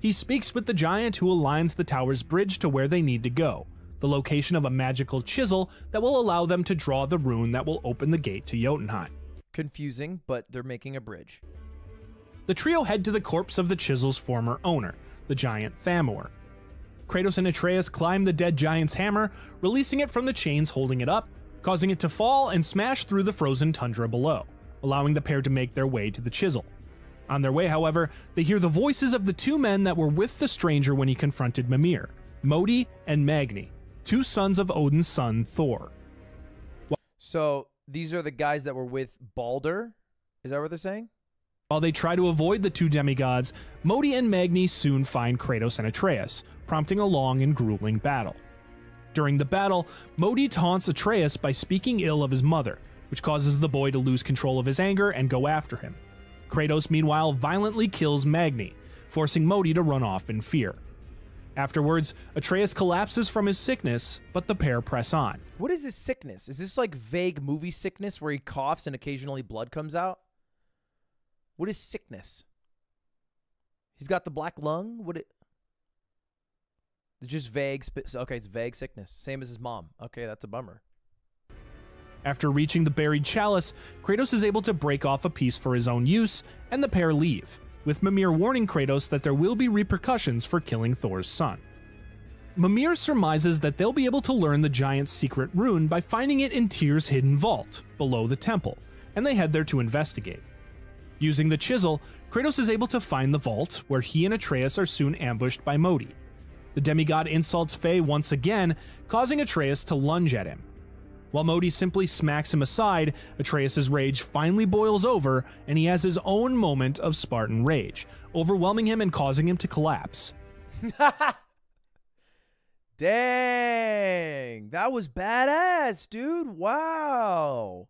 He speaks with the giant who aligns the tower's bridge to where they need to go, the location of a magical chisel that will allow them to draw the rune that will open the gate to Jotunheim. Confusing, but they're making a bridge. The trio head to the corpse of the chisel's former owner, the giant Thamor. Kratos and Atreus climb the dead giant's hammer, releasing it from the chains holding it up, causing it to fall and smash through the frozen tundra below, allowing the pair to make their way to the chisel. On their way, however, they hear the voices of the two men that were with the stranger when he confronted Mimir, Modi and Magni, two sons of Odin's son, Thor. So, these are the guys that were with Baldur? Is that what they're saying? While they try to avoid the two demigods, Modi and Magni soon find Kratos and Atreus, prompting a long and grueling battle. During the battle, Modi taunts Atreus by speaking ill of his mother, which causes the boy to lose control of his anger and go after him. Kratos, meanwhile, violently kills Magni, forcing Modi to run off in fear. Afterwards, Atreus collapses from his sickness, but the pair press on. What is his sickness? Is this like vague movie sickness where he coughs and occasionally blood comes out? What is sickness? He's got the black lung? What it... It's just vague... Okay, it's vague sickness. Same as his mom. Okay, that's a bummer. After reaching the buried chalice, Kratos is able to break off a piece for his own use, and the pair leave, with Mimir warning Kratos that there will be repercussions for killing Thor's son. Mimir surmises that they'll be able to learn the giant's secret rune by finding it in Tyr's hidden vault, below the temple, and they head there to investigate. Using the chisel, Kratos is able to find the vault, where he and Atreus are soon ambushed by Modi. The demigod insults Faye once again, causing Atreus to lunge at him. While Modi simply smacks him aside, Atreus' rage finally boils over, and he has his own moment of Spartan rage, overwhelming him and causing him to collapse. Dang, that was badass, dude. Wow.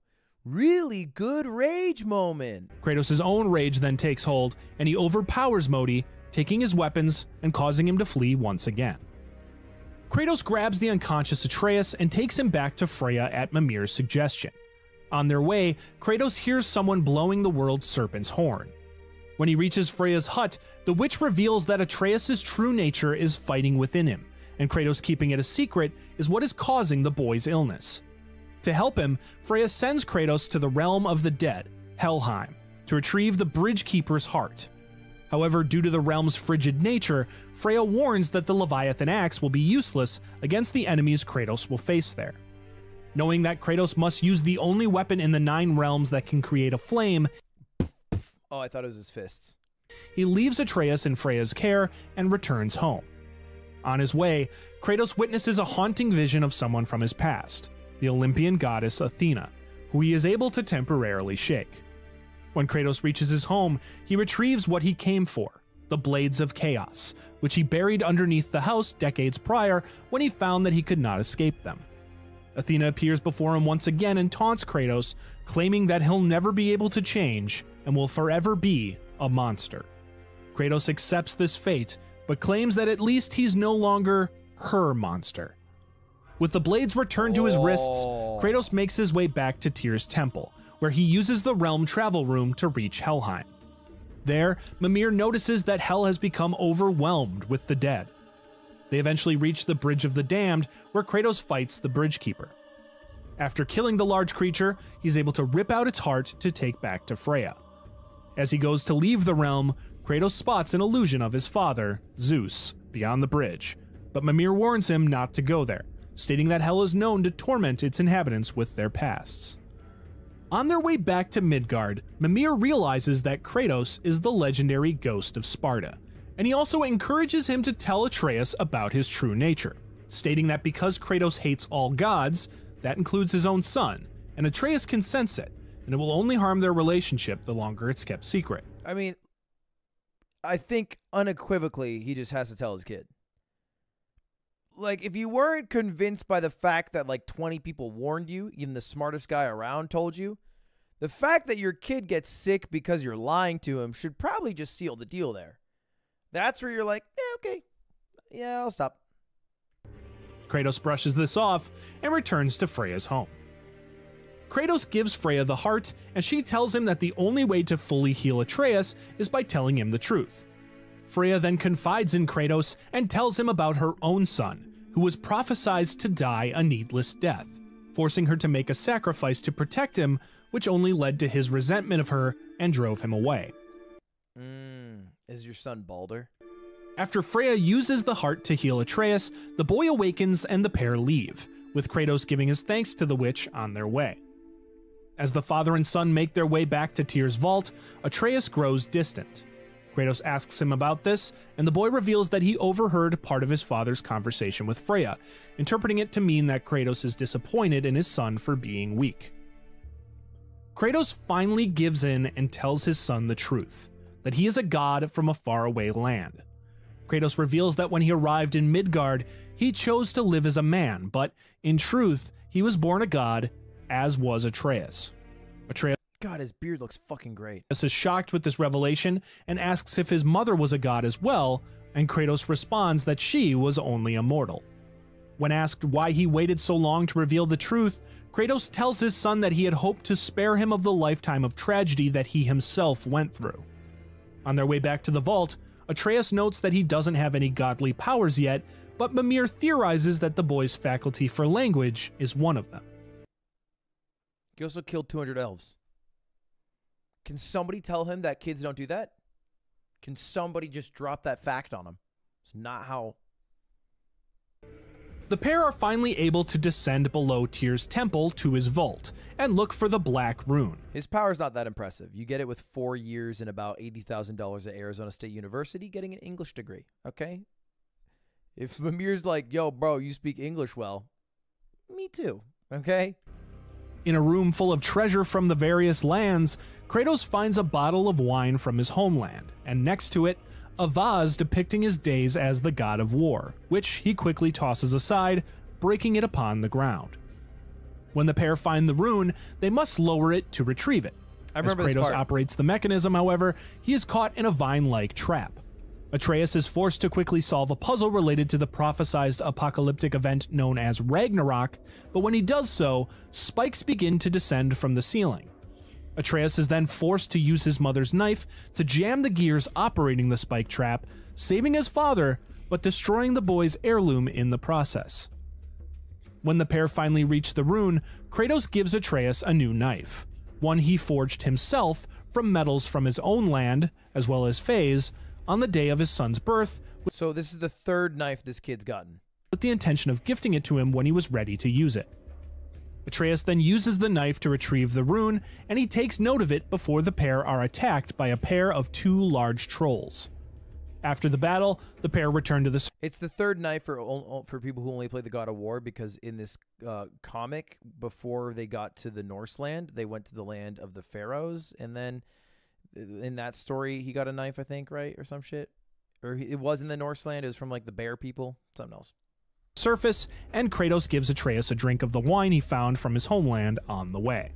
Really good rage moment. Kratos' own rage then takes hold, and he overpowers Modi, taking his weapons and causing him to flee once again. Kratos grabs the unconscious Atreus and takes him back to Freya at Mimir's suggestion. On their way, Kratos hears someone blowing the World Serpent's horn. When he reaches Freya's hut, the witch reveals that Atreus' true nature is fighting within him, and Kratos keeping it a secret is what is causing the boy's illness. To help him, Freya sends Kratos to the realm of the dead, Helheim, to retrieve the Bridgekeeper's heart. However, due to the realm's frigid nature, Freya warns that the Leviathan axe will be useless against the enemies Kratos will face there. Knowing that Kratos must use the only weapon in the nine realms that can create a flame, oh, I thought it was his fists. He leaves Atreus in Freya's care and returns home. On his way, Kratos witnesses a haunting vision of someone from his past, the Olympian goddess Athena, who he is able to temporarily shake. When Kratos reaches his home, he retrieves what he came for, the Blades of Chaos, which he buried underneath the house decades prior when he found that he could not escape them. Athena appears before him once again and taunts Kratos, claiming that he'll never be able to change and will forever be a monster. Kratos accepts this fate, but claims that at least he's no longer her monster. With the blades returned to his wrists, Kratos makes his way back to Tyr's temple, where he uses the realm travel room to reach Helheim. There, Mimir notices that Hel has become overwhelmed with the dead. They eventually reach the Bridge of the Damned, where Kratos fights the Bridgekeeper. After killing the large creature, he's able to rip out its heart to take back to Freya. As he goes to leave the realm, Kratos spots an illusion of his father, Zeus, beyond the bridge, but Mimir warns him not to go there, stating that Hel is known to torment its inhabitants with their pasts. On their way back to Midgard, Mimir realizes that Kratos is the legendary ghost of Sparta, and he also encourages him to tell Atreus about his true nature, stating that because Kratos hates all gods, that includes his own son, and Atreus can sense it, and it will only harm their relationship the longer it's kept secret. I mean, I think unequivocally he just has to tell his kid. Like, if you weren't convinced by the fact that like twenty people warned you, even the smartest guy around told you, the fact that your kid gets sick because you're lying to him should probably just seal the deal there. That's where you're like, eh, okay, yeah, I'll stop. Kratos brushes this off and returns to Freya's home. Kratos gives Freya the heart, and she tells him that the only way to fully heal Atreus is by telling him the truth. Freya then confides in Kratos and tells him about her own son, who was prophesied to die a needless death, forcing her to make a sacrifice to protect him, which only led to his resentment of her and drove him away. Mm, is your son Baldur? After Freya uses the heart to heal Atreus, the boy awakens and the pair leave, with Kratos giving his thanks to the witch on their way. As the father and son make their way back to Tyr's vault, Atreus grows distant. Kratos asks him about this, and the boy reveals that he overheard part of his father's conversation with Freya, interpreting it to mean that Kratos is disappointed in his son for being weak. Kratos finally gives in and tells his son the truth, that he is a god from a faraway land. Kratos reveals that when he arrived in Midgard, he chose to live as a man, but in truth, he was born a god, as was Atreus. Atreus God, his beard looks fucking great. Atreus is shocked with this revelation and asks if his mother was a god as well, and Kratos responds that she was only a mortal. When asked why he waited so long to reveal the truth, Kratos tells his son that he had hoped to spare him of the lifetime of tragedy that he himself went through. On their way back to the vault, Atreus notes that he doesn't have any godly powers yet, but Mimir theorizes that the boy's faculty for language is one of them. He also killed two hundred elves. Can somebody tell him that kids don't do that? Can somebody just drop that fact on him? It's not how... The pair are finally able to descend below Tyr's temple to his vault and look for the Black Rune. His power's not that impressive. You get it with four years and about eighty thousand dollars at Arizona State University getting an English degree, okay? If Mimir's like, yo, bro, you speak English well, me too, okay? In a room full of treasure from the various lands, Kratos finds a bottle of wine from his homeland, and next to it, a vase depicting his days as the god of war, which he quickly tosses aside, breaking it upon the ground. When the pair find the rune, they must lower it to retrieve it. I remember this part. As Kratos operates the mechanism, however, he is caught in a vine-like trap. Atreus is forced to quickly solve a puzzle related to the prophesied apocalyptic event known as Ragnarok, but when he does so, spikes begin to descend from the ceiling. Atreus is then forced to use his mother's knife to jam the gears operating the spike trap, saving his father, but destroying the boy's heirloom in the process. When the pair finally reach the rune, Kratos gives Atreus a new knife, one he forged himself from metals from his own land, as well as Faye's, on the day of his son's birth. So this is the third knife this kid's gotten. With the intention of gifting it to him when he was ready to use it. Atreus then uses the knife to retrieve the rune, and he takes note of it before the pair are attacked by a pair of two large trolls. After the battle, the pair return to the... It's the third knife for, for people who only play the God of War, because in this uh, comic, before they got to the Norse land, they went to the land of the Pharaohs, and then in that story, he got a knife, I think, right? Or some shit? Or he, it was in the Norse land, it was from like the bear people, something else. Surface, and Kratos gives Atreus a drink of the wine he found from his homeland on the way.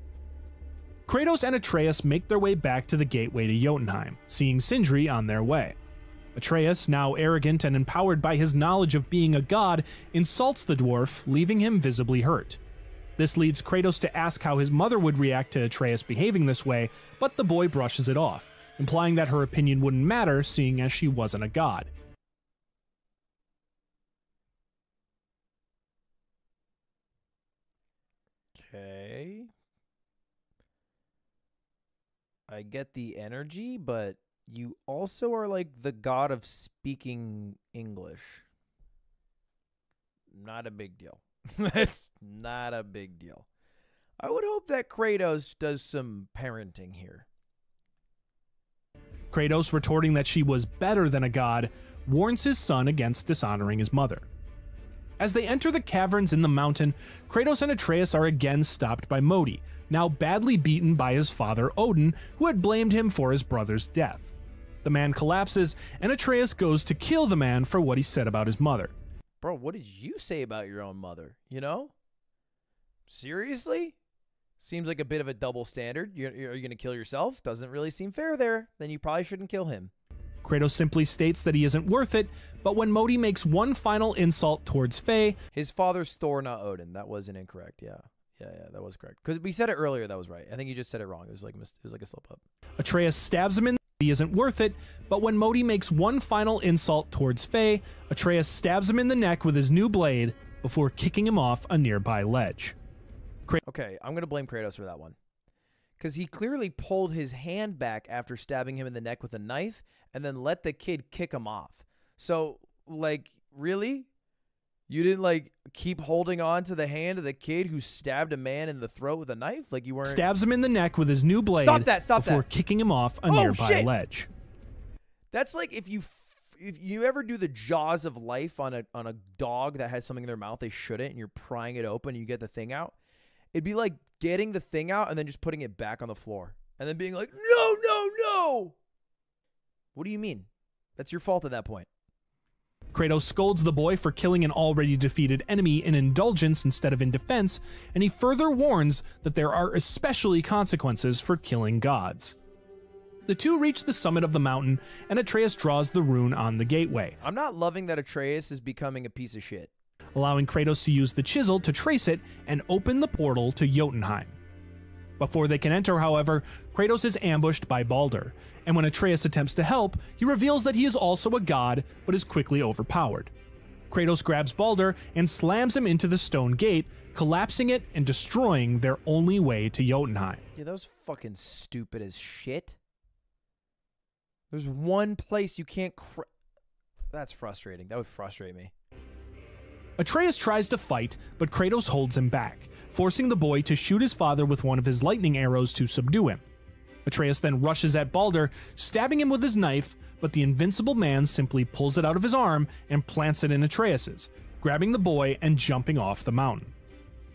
Kratos and Atreus make their way back to the gateway to Jotunheim, seeing Sindri on their way. Atreus, now arrogant and empowered by his knowledge of being a god, insults the dwarf, leaving him visibly hurt. This leads Kratos to ask how his mother would react to Atreus behaving this way, but the boy brushes it off, implying that her opinion wouldn't matter seeing as she wasn't a god. Okay. I get the energy, but you also are like the god of speaking English. Not a big deal. That's not a big deal. I would hope that Kratos does some parenting here. Kratos, retorting that she was better than a god, warns his son against dishonoring his mother. As they enter the caverns in the mountain, Kratos and Atreus are again stopped by Modi, now badly beaten by his father Odin, who had blamed him for his brother's death. The man collapses, and Atreus goes to kill the man for what he said about his mother. Bro, what did you say about your own mother, you know? Seriously? Seems like a bit of a double standard. You're, you're going to kill yourself? Doesn't really seem fair there. Then you probably shouldn't kill him. Kratos simply states that he isn't worth it, but when Modi makes one final insult towards Faye... His father's Thor, not Odin. That wasn't incorrect, yeah. Yeah, yeah, that was correct. Because we said it earlier, that was right. I think you just said it wrong. It was like, it was like a slip-up. Atreus stabs him in the... He isn't worth it, but when Modi makes one final insult towards Faye, Atreus stabs him in the neck with his new blade before kicking him off a nearby ledge. Krat okay, I'm going to blame Kratos for that one. Because he clearly pulled his hand back after stabbing him in the neck with a knife and then let the kid kick him off. So, like, really? You didn't, like, keep holding on to the hand of the kid who stabbed a man in the throat with a knife? Like, you weren't... Stabs him in the neck with his new blade stop that, stop before that. kicking him off a oh, nearby shit. ledge. That's like if you... If you ever do the jaws of life on a, on a dog that has something in their mouth they shouldn't and you're prying it open and you get the thing out, it'd be like getting the thing out and then just putting it back on the floor and then being like, no, no, no. What do you mean? That's your fault at that point. Kratos scolds the boy for killing an already defeated enemy in indulgence instead of in defense, and he further warns that there are especially consequences for killing gods. The two reach the summit of the mountain, and Atreus draws the rune on the gateway. I'm not loving that Atreus is becoming a piece of shit. Allowing Kratos to use the chisel to trace it and open the portal to Jotunheim. Before they can enter, however, Kratos is ambushed by Baldur, and when Atreus attempts to help, he reveals that he is also a god, but is quickly overpowered. Kratos grabs Baldur and slams him into the stone gate, collapsing it and destroying their only way to Jotunheim. Yeah, that was fucking stupid as shit. There's one place you can't cr- That's frustrating. That would frustrate me. Atreus tries to fight, but Kratos holds him back, forcing the boy to shoot his father with one of his lightning arrows to subdue him. Atreus then rushes at Baldur, stabbing him with his knife, but the invincible man simply pulls it out of his arm and plants it in Atreus's, grabbing the boy and jumping off the mountain.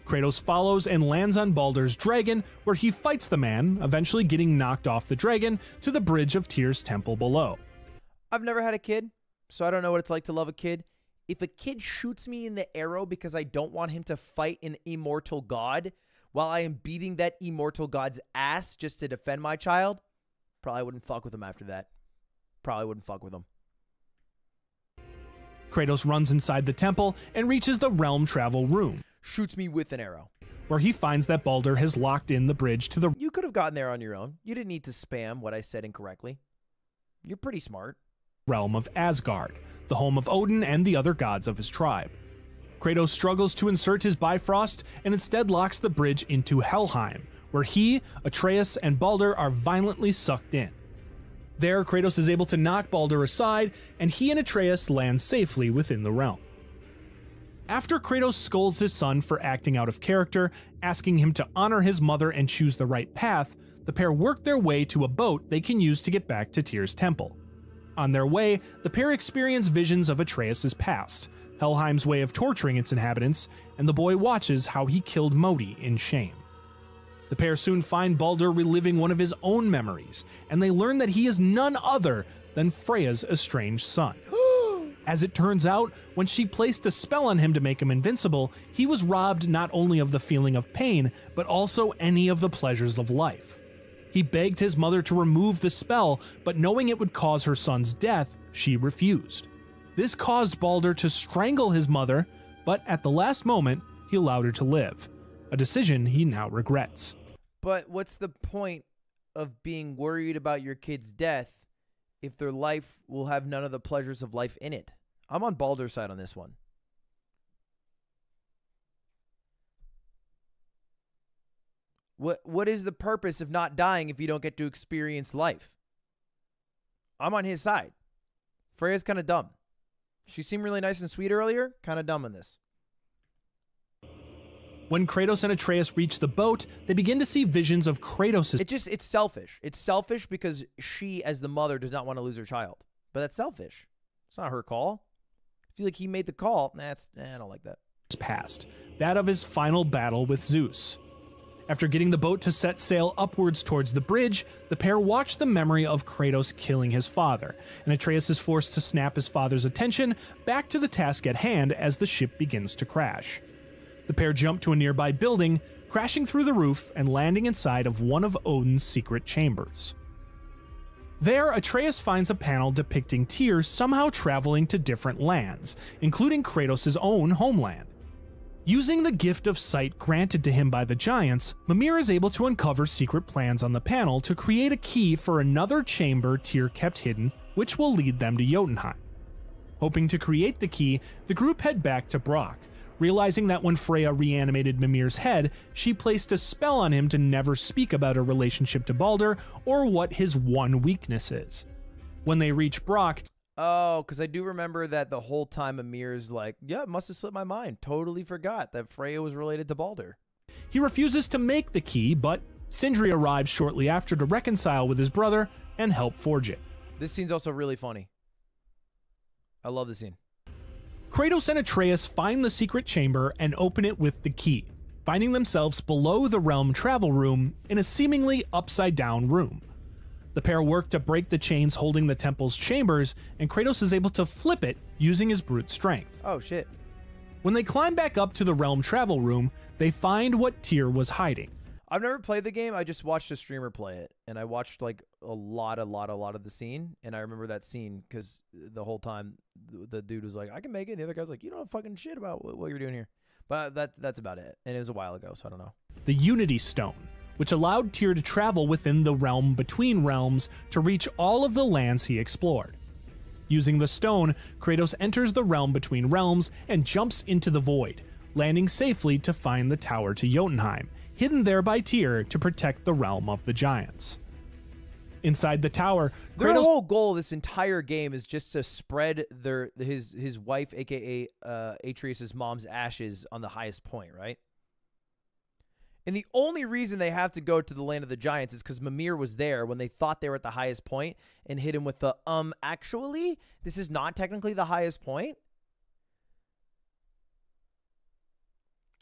Kratos follows and lands on Baldur's dragon, where he fights the man, eventually getting knocked off the dragon to the bridge of Tyr's temple below. I've never had a kid, so I don't know what it's like to love a kid. If a kid shoots me in the arrow because I don't want him to fight an immortal god while I am beating that immortal god's ass just to defend my child, probably wouldn't fuck with him after that. Probably wouldn't fuck with him. Kratos runs inside the temple and reaches the realm travel room. Shoots me with an arrow. Where he finds that Baldur has locked in the bridge to the... You could have gotten there on your own. You didn't need to spam what I said incorrectly. You're pretty smart. Realm of Asgard, the home of Odin and the other gods of his tribe. Kratos struggles to insert his Bifrost and instead locks the bridge into Helheim, where he, Atreus, and Baldur are violently sucked in. There, Kratos is able to knock Baldur aside, and he and Atreus land safely within the realm. After Kratos scolds his son for acting out of character, asking him to honor his mother and choose the right path, the pair work their way to a boat they can use to get back to Tyr's temple. On their way, the pair experience visions of Atreus' past, Helheim's way of torturing its inhabitants, and the boy watches how he killed Modi in shame. The pair soon find Baldur reliving one of his own memories, and they learn that he is none other than Freya's estranged son. As it turns out, when she placed a spell on him to make him invincible, he was robbed not only of the feeling of pain, but also any of the pleasures of life. He begged his mother to remove the spell, but knowing it would cause her son's death, she refused. This caused Baldur to strangle his mother, but at the last moment, he allowed her to live, a decision he now regrets. But what's the point of being worried about your kid's death if their life will have none of the pleasures of life in it? I'm on Baldur's side on this one. What what is the purpose of not dying if you don't get to experience life? I'm on his side. Freya's kind of dumb. She seemed really nice and sweet earlier, kind of dumb in this. When Kratos and Atreus reach the boat, they begin to see visions of Kratos'. It just, it's selfish. It's selfish because she, as the mother, does not want to lose her child. But that's selfish. It's not her call. I feel like he made the call. Nah, it's, nah I don't like that. Past, that of his final battle with Zeus. After getting the boat to set sail upwards towards the bridge, the pair watch the memory of Kratos killing his father, and Atreus is forced to snap his father's attention back to the task at hand as the ship begins to crash. The pair jump to a nearby building, crashing through the roof and landing inside of one of Odin's secret chambers. There, Atreus finds a panel depicting Tyr somehow traveling to different lands, including Kratos' own homeland. Using the gift of sight granted to him by the giants, Mimir is able to uncover secret plans on the panel to create a key for another chamber Tyr kept hidden, which will lead them to Jotunheim. Hoping to create the key, the group head back to Brock, realizing that when Freya reanimated Mimir's head, she placed a spell on him to never speak about her relationship to Baldur or what his one weakness is. When they reach Brock, Oh, because I do remember that the whole time Amir's like, yeah, it must have slipped my mind. Totally forgot that Freya was related to Baldur. He refuses to make the key, but Sindri arrives shortly after to reconcile with his brother and help forge it. This scene's also really funny. I love the scene. Kratos and Atreus find the secret chamber and open it with the key, finding themselves below the realm travel room in a seemingly upside-down room. The pair work to break the chains holding the temple's chambers, and Kratos is able to flip it using his brute strength. Oh shit. When they climb back up to the realm travel room, they find what Tyr was hiding. I've never played the game, I just watched a streamer play it, and I watched like a lot, a lot, a lot of the scene, and I remember that scene because the whole time the dude was like, I can make it, and the other guy's like, you don't know fucking shit about what you're doing here. But that, that's about it, and it was a while ago, so I don't know. The Unity Stone, which allowed Tyr to travel within the realm between realms to reach all of the lands he explored. Using the stone, Kratos enters the realm between realms and jumps into the void, landing safely to find the tower to Jotunheim, hidden there by Tyr to protect the realm of the giants. Inside the tower, Kratos... Their whole goal this entire game is just to spread their his, his wife, aka uh, Atreus' mom's ashes on the highest point, right? And the only reason they have to go to the land of the giants is because Mimir was there when they thought they were at the highest point and hit him with the, um, actually, this is not technically the highest point.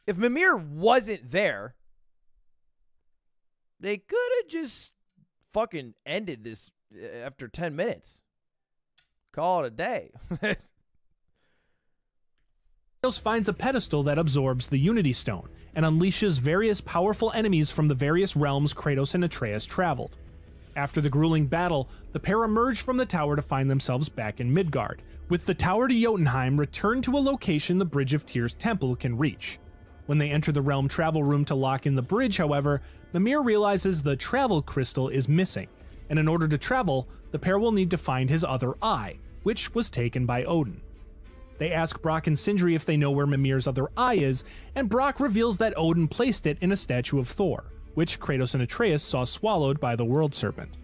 If Mimir wasn't there, they could have just fucking ended this after ten minutes. Call it a day. Kratos finds a pedestal that absorbs the Unity Stone and unleashes various powerful enemies from the various realms Kratos and Atreus traveled. After the grueling battle, the pair emerge from the tower to find themselves back in Midgard, with the tower to Jotunheim returned to a location the Bridge of Tyr's temple can reach. When they enter the realm travel room to lock in the bridge, however, Mimir realizes the travel crystal is missing, and in order to travel, the pair will need to find his other eye, which was taken by Odin. They ask Brock and Sindri if they know where Mimir's other eye is, and Brock reveals that Odin placed it in a statue of Thor, which Kratos and Atreus saw swallowed by the World Serpent.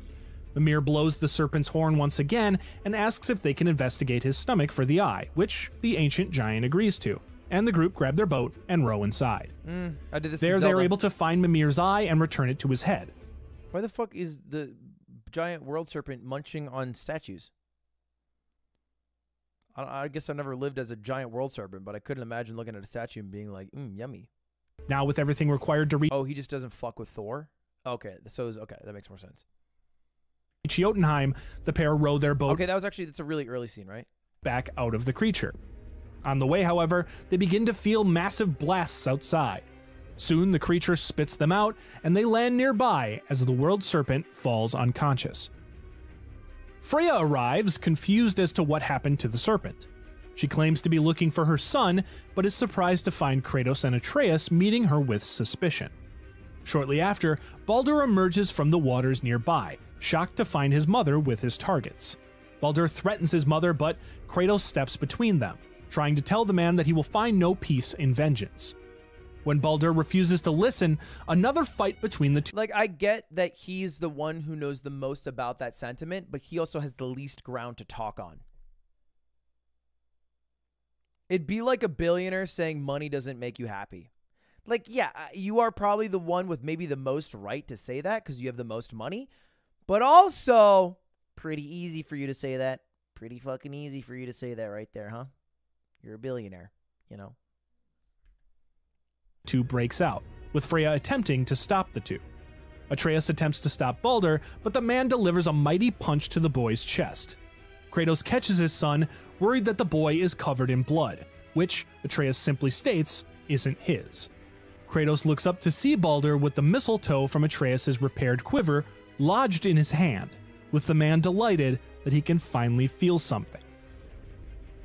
Mimir blows the serpent's horn once again and asks if they can investigate his stomach for the eye, which the ancient giant agrees to, and the group grab their boat and row inside. Mm, I did this there they're able to find Mimir's eye and return it to his head. Why the fuck is the giant world serpent munching on statues? I, I guess I've never lived as a giant world serpent, but I couldn't imagine looking at a statue and being like, mm, yummy. Now with everything required to reach... Oh, he just doesn't fuck with Thor? Okay, so is, okay, that makes more sense. Jotunheim, the pair row their boat... Okay, that was actually, that's a really early scene, right? ...back out of the creature. On the way, however, they begin to feel massive blasts outside. Soon, the creature spits them out, and they land nearby as the world serpent falls unconscious. Freya arrives, confused as to what happened to the serpent. She claims to be looking for her son, but is surprised to find Kratos and Atreus meeting her with suspicion. Shortly after, Baldur emerges from the waters nearby, shocked to find his mother with his targets. Baldur threatens his mother, but Kratos steps between them, trying to tell the man that he will find no peace in vengeance. When Baldur refuses to listen, another fight between the two... Like, I get that he's the one who knows the most about that sentiment, but he also has the least ground to talk on. It'd be like a billionaire saying money doesn't make you happy. Like, yeah, you are probably the one with maybe the most right to say that because you have the most money, but also pretty easy for you to say that. Pretty fucking easy for you to say that right there, huh? You're a billionaire, you know? Two breaks out, with Freya attempting to stop the two. Atreus attempts to stop Baldur, but the man delivers a mighty punch to the boy's chest. Kratos catches his son, worried that the boy is covered in blood, which Atreus simply states isn't his. Kratos looks up to see Baldur with the mistletoe from Atreus' repaired quiver lodged in his hand, with the man delighted that he can finally feel something.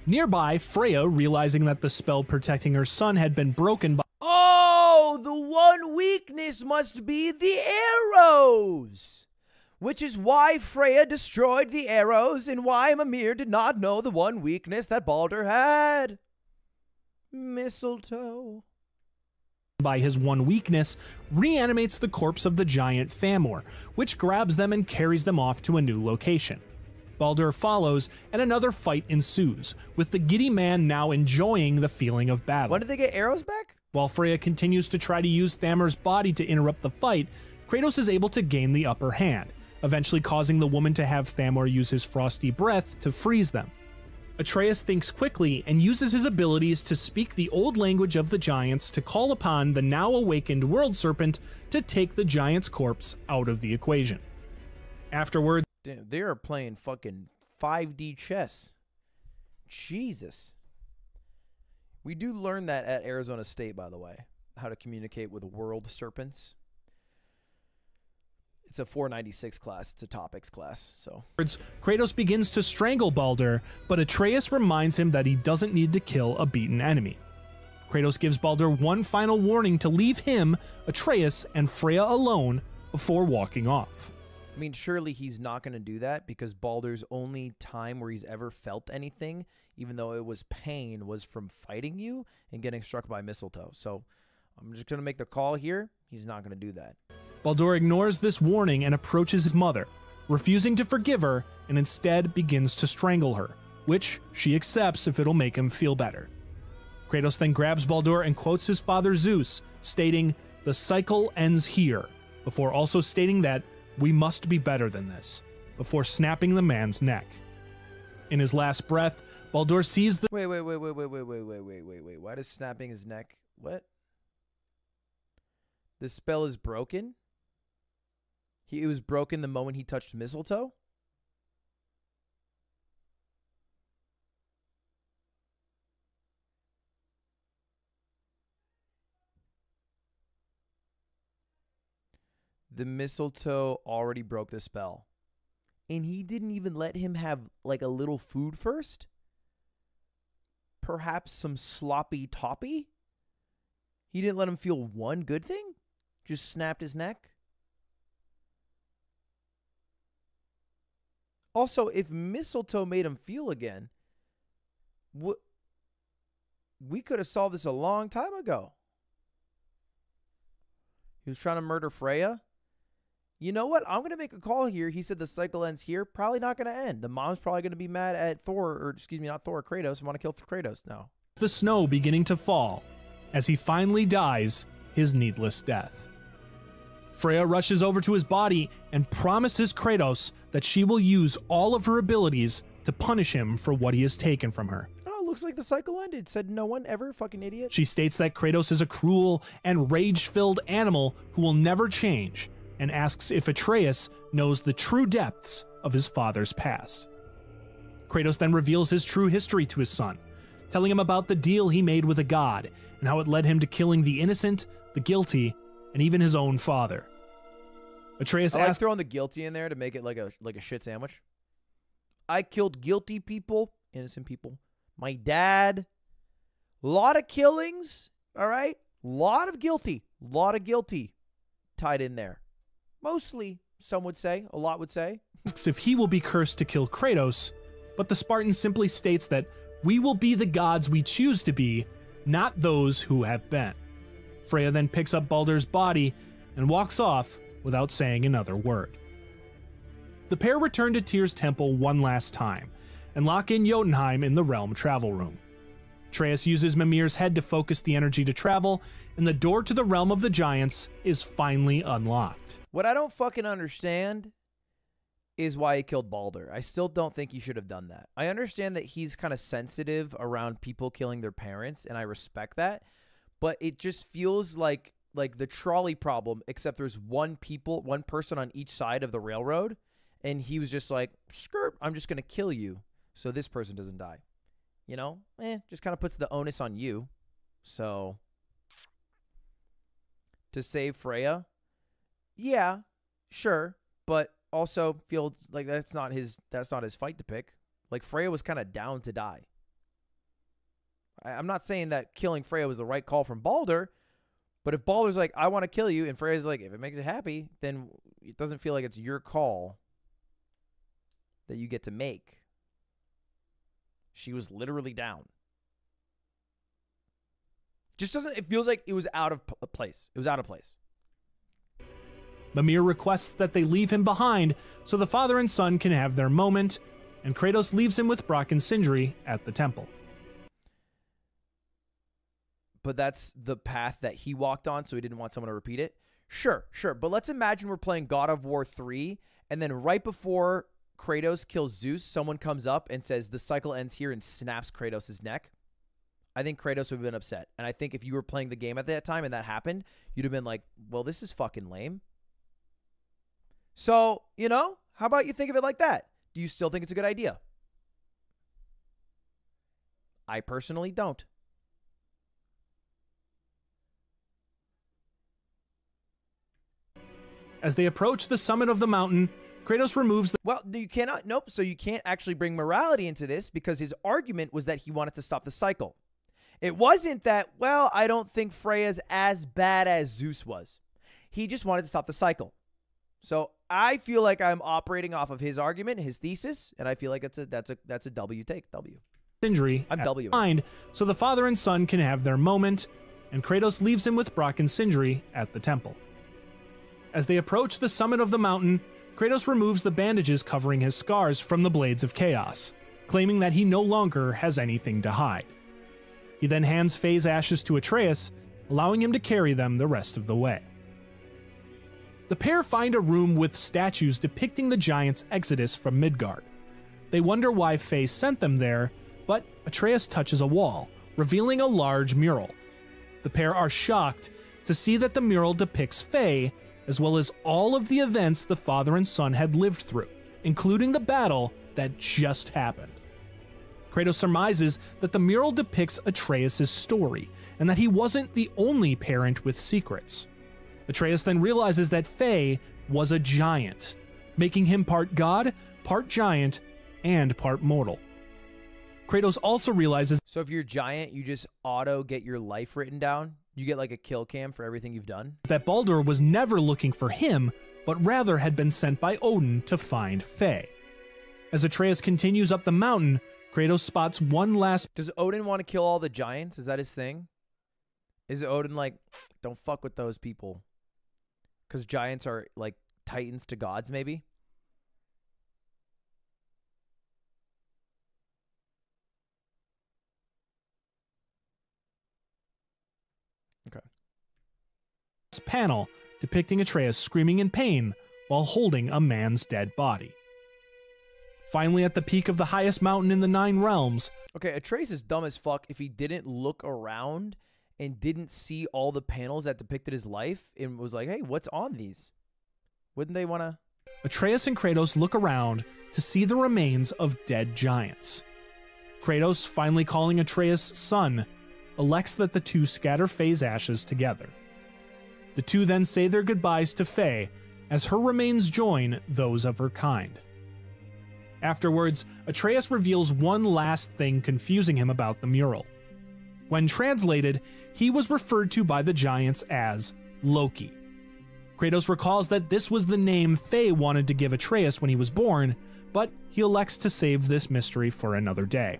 Nearby, Freya, realizing that the spell protecting her son had been broken by... Oh, the one weakness must be the arrows! Which is why Freya destroyed the arrows and why Mimir did not know the one weakness that Baldur had. Mistletoe. By his one weakness, reanimates the corpse of the giant Thamor, which grabs them and carries them off to a new location. Baldur follows, and another fight ensues, with the giddy man now enjoying the feeling of battle. When did they get arrows back? While Freya continues to try to use Thamor's body to interrupt the fight, Kratos is able to gain the upper hand, eventually causing the woman to have Thamor use his frosty breath to freeze them. Atreus thinks quickly and uses his abilities to speak the old language of the giants to call upon the now awakened world serpent to take the giant's corpse out of the equation. Afterward, damn, they are playing fucking five D chess. Jesus. We do learn that at Arizona State, by the way, how to communicate with world serpents. It's a four ninety-six class, it's a topics class, so. Kratos begins to strangle Baldur, but Atreus reminds him that he doesn't need to kill a beaten enemy. Kratos gives Baldur one final warning to leave him, Atreus, and Freya alone before walking off. I mean, surely he's not going to do that because Baldur's only time where he's ever felt anything, even though it was pain, was from fighting you and getting struck by mistletoe. So I'm just going to make the call here. He's not going to do that. Baldur ignores this warning and approaches his mother, refusing to forgive her, and instead begins to strangle her, which she accepts if it'll make him feel better. Kratos then grabs Baldur and quotes his father Zeus, stating, "The cycle ends here," before also stating that, "We must be better than this," before snapping the man's neck. In his last breath, Baldur sees the- Wait, wait, wait, wait, wait, wait, wait, wait, wait, wait, wait, why does snapping his neck- what? This spell is broken? He, it was broken the moment he touched mistletoe? The mistletoe already broke the spell. And he didn't even let him have, like, a little food first? Perhaps some sloppy toppy? He didn't let him feel one good thing? Just snapped his neck? Also, if mistletoe made him feel again, what, we could have solved this a long time ago. He was trying to murder Freya, you know what? I'm going to make a call here. He said the cycle ends here. Probably not going to end. The mom's probably going to be mad at Thor, or excuse me, not Thor, Kratos, and want to kill Kratos now. The snow beginning to fall as he finally dies his needless death. Freya rushes over to his body and promises Kratos that she will use all of her abilities to punish him for what he has taken from her. Oh, looks like the cycle ended. Said no one ever, fucking idiot. She states that Kratos is a cruel and rage-filled animal who will never change, and asks if Atreus knows the true depths of his father's past. Kratos then reveals his true history to his son, telling him about the deal he made with a god and how it led him to killing the innocent, the guilty, and even his own father. Atreus asks, throwing the guilty in there to make it like a like a shit sandwich. I killed guilty people, innocent people. My dad. A lot of killings, all right? A lot of guilty. A lot of guilty tied in there. Mostly, some would say. A lot would say. If he will be cursed to kill Kratos, but the Spartan simply states that we will be the gods we choose to be, not those who have been. Freya then picks up Baldur's body and walks off without saying another word. The pair return to Tyr's temple one last time and lock in Jotunheim in the realm travel room. Atreus uses Mimir's head to focus the energy to travel, and the door to the realm of the giants is finally unlocked. What I don't fucking understand is why he killed Baldur. I still don't think he should have done that. I understand that he's kind of sensitive around people killing their parents, and I respect that. But it just feels like like the trolley problem, except there's one people, one person on each side of the railroad, and he was just like, "Skirt, I'm just gonna kill you, so this person doesn't die." You know, eh? Just kind of puts the onus on you. So to save Freya, yeah, sure, but also feels like that's not his that's not his fight to pick. Like Freya was kind of down to die. I'm not saying that killing Freya was the right call from Baldur, but if Baldur's like, I want to kill you, and Freya's like, if it makes it happy, then it doesn't feel like it's your call that you get to make. She was literally down. Just doesn't, it feels like it was out of place. It was out of place. Mimir requests that they leave him behind so the father and son can have their moment, and Kratos leaves him with Brock and Sindri at the temple. But that's the path that he walked on, so he didn't want someone to repeat it. Sure, sure. But let's imagine we're playing God of War three, and then right before Kratos kills Zeus, someone comes up and says, the cycle ends here, and snaps Kratos' neck. I think Kratos would have been upset. And I think if you were playing the game at that time and that happened, you'd have been like, well, this is fucking lame. So, you know, how about you think of it like that? Do you still think it's a good idea? I personally don't. As they approach the summit of the mountain, Kratos removes the... Well, you cannot... Nope, so you can't actually bring morality into this because his argument was that he wanted to stop the cycle. It wasn't that, well, I don't think Freya's as bad as Zeus was. He just wanted to stop the cycle. So I feel like I'm operating off of his argument, his thesis, and I feel like that's a, that's a, that's a W take. W. Sindri, I'm W. Mind, so the father and son can have their moment, and Kratos leaves him with Brock and Sindri at the temple. As they approach the summit of the mountain, Kratos removes the bandages covering his scars from the Blades of Chaos, claiming that he no longer has anything to hide. He then hands Faye's ashes to Atreus, allowing him to carry them the rest of the way. The pair find a room with statues depicting the giants' exodus from Midgard. They wonder why Faye sent them there, but Atreus touches a wall, revealing a large mural. The pair are shocked to see that the mural depicts Faye, as well as all of the events the father and son had lived through, including the battle that just happened. Kratos surmises that the mural depicts Atreus' story, and that he wasn't the only parent with secrets. Atreus then realizes that Faye was a giant, making him part god, part giant, and part mortal. Kratos also realizes... So if you're giant, you just auto get your life written down? You get like a kill cam for everything you've done? That Baldur was never looking for him, but rather had been sent by Odin to find Faye. As Atreus continues up the mountain, Kratos spots one last... Does Odin want to kill all the giants? Is that his thing? Is Odin like, don't fuck with those people? Because giants are like titans to gods, maybe? Okay. This panel depicting Atreus screaming in pain while holding a man's dead body. Finally, at the peak of the highest mountain in the Nine Realms. Okay, Atreus is dumb as fuck if he didn't look around and didn't see all the panels that depicted his life and was like, hey, what's on these? Wouldn't they want to... Atreus and Kratos look around to see the remains of dead giants. Kratos, finally calling Atreus son, elects that the two scatter Faye's ashes together. The two then say their goodbyes to Faye as her remains join those of her kind. Afterwards, Atreus reveals one last thing confusing him about the mural. When translated, he was referred to by the giants as Loki. Kratos recalls that this was the name Faye wanted to give Atreus when he was born, but he elects to save this mystery for another day.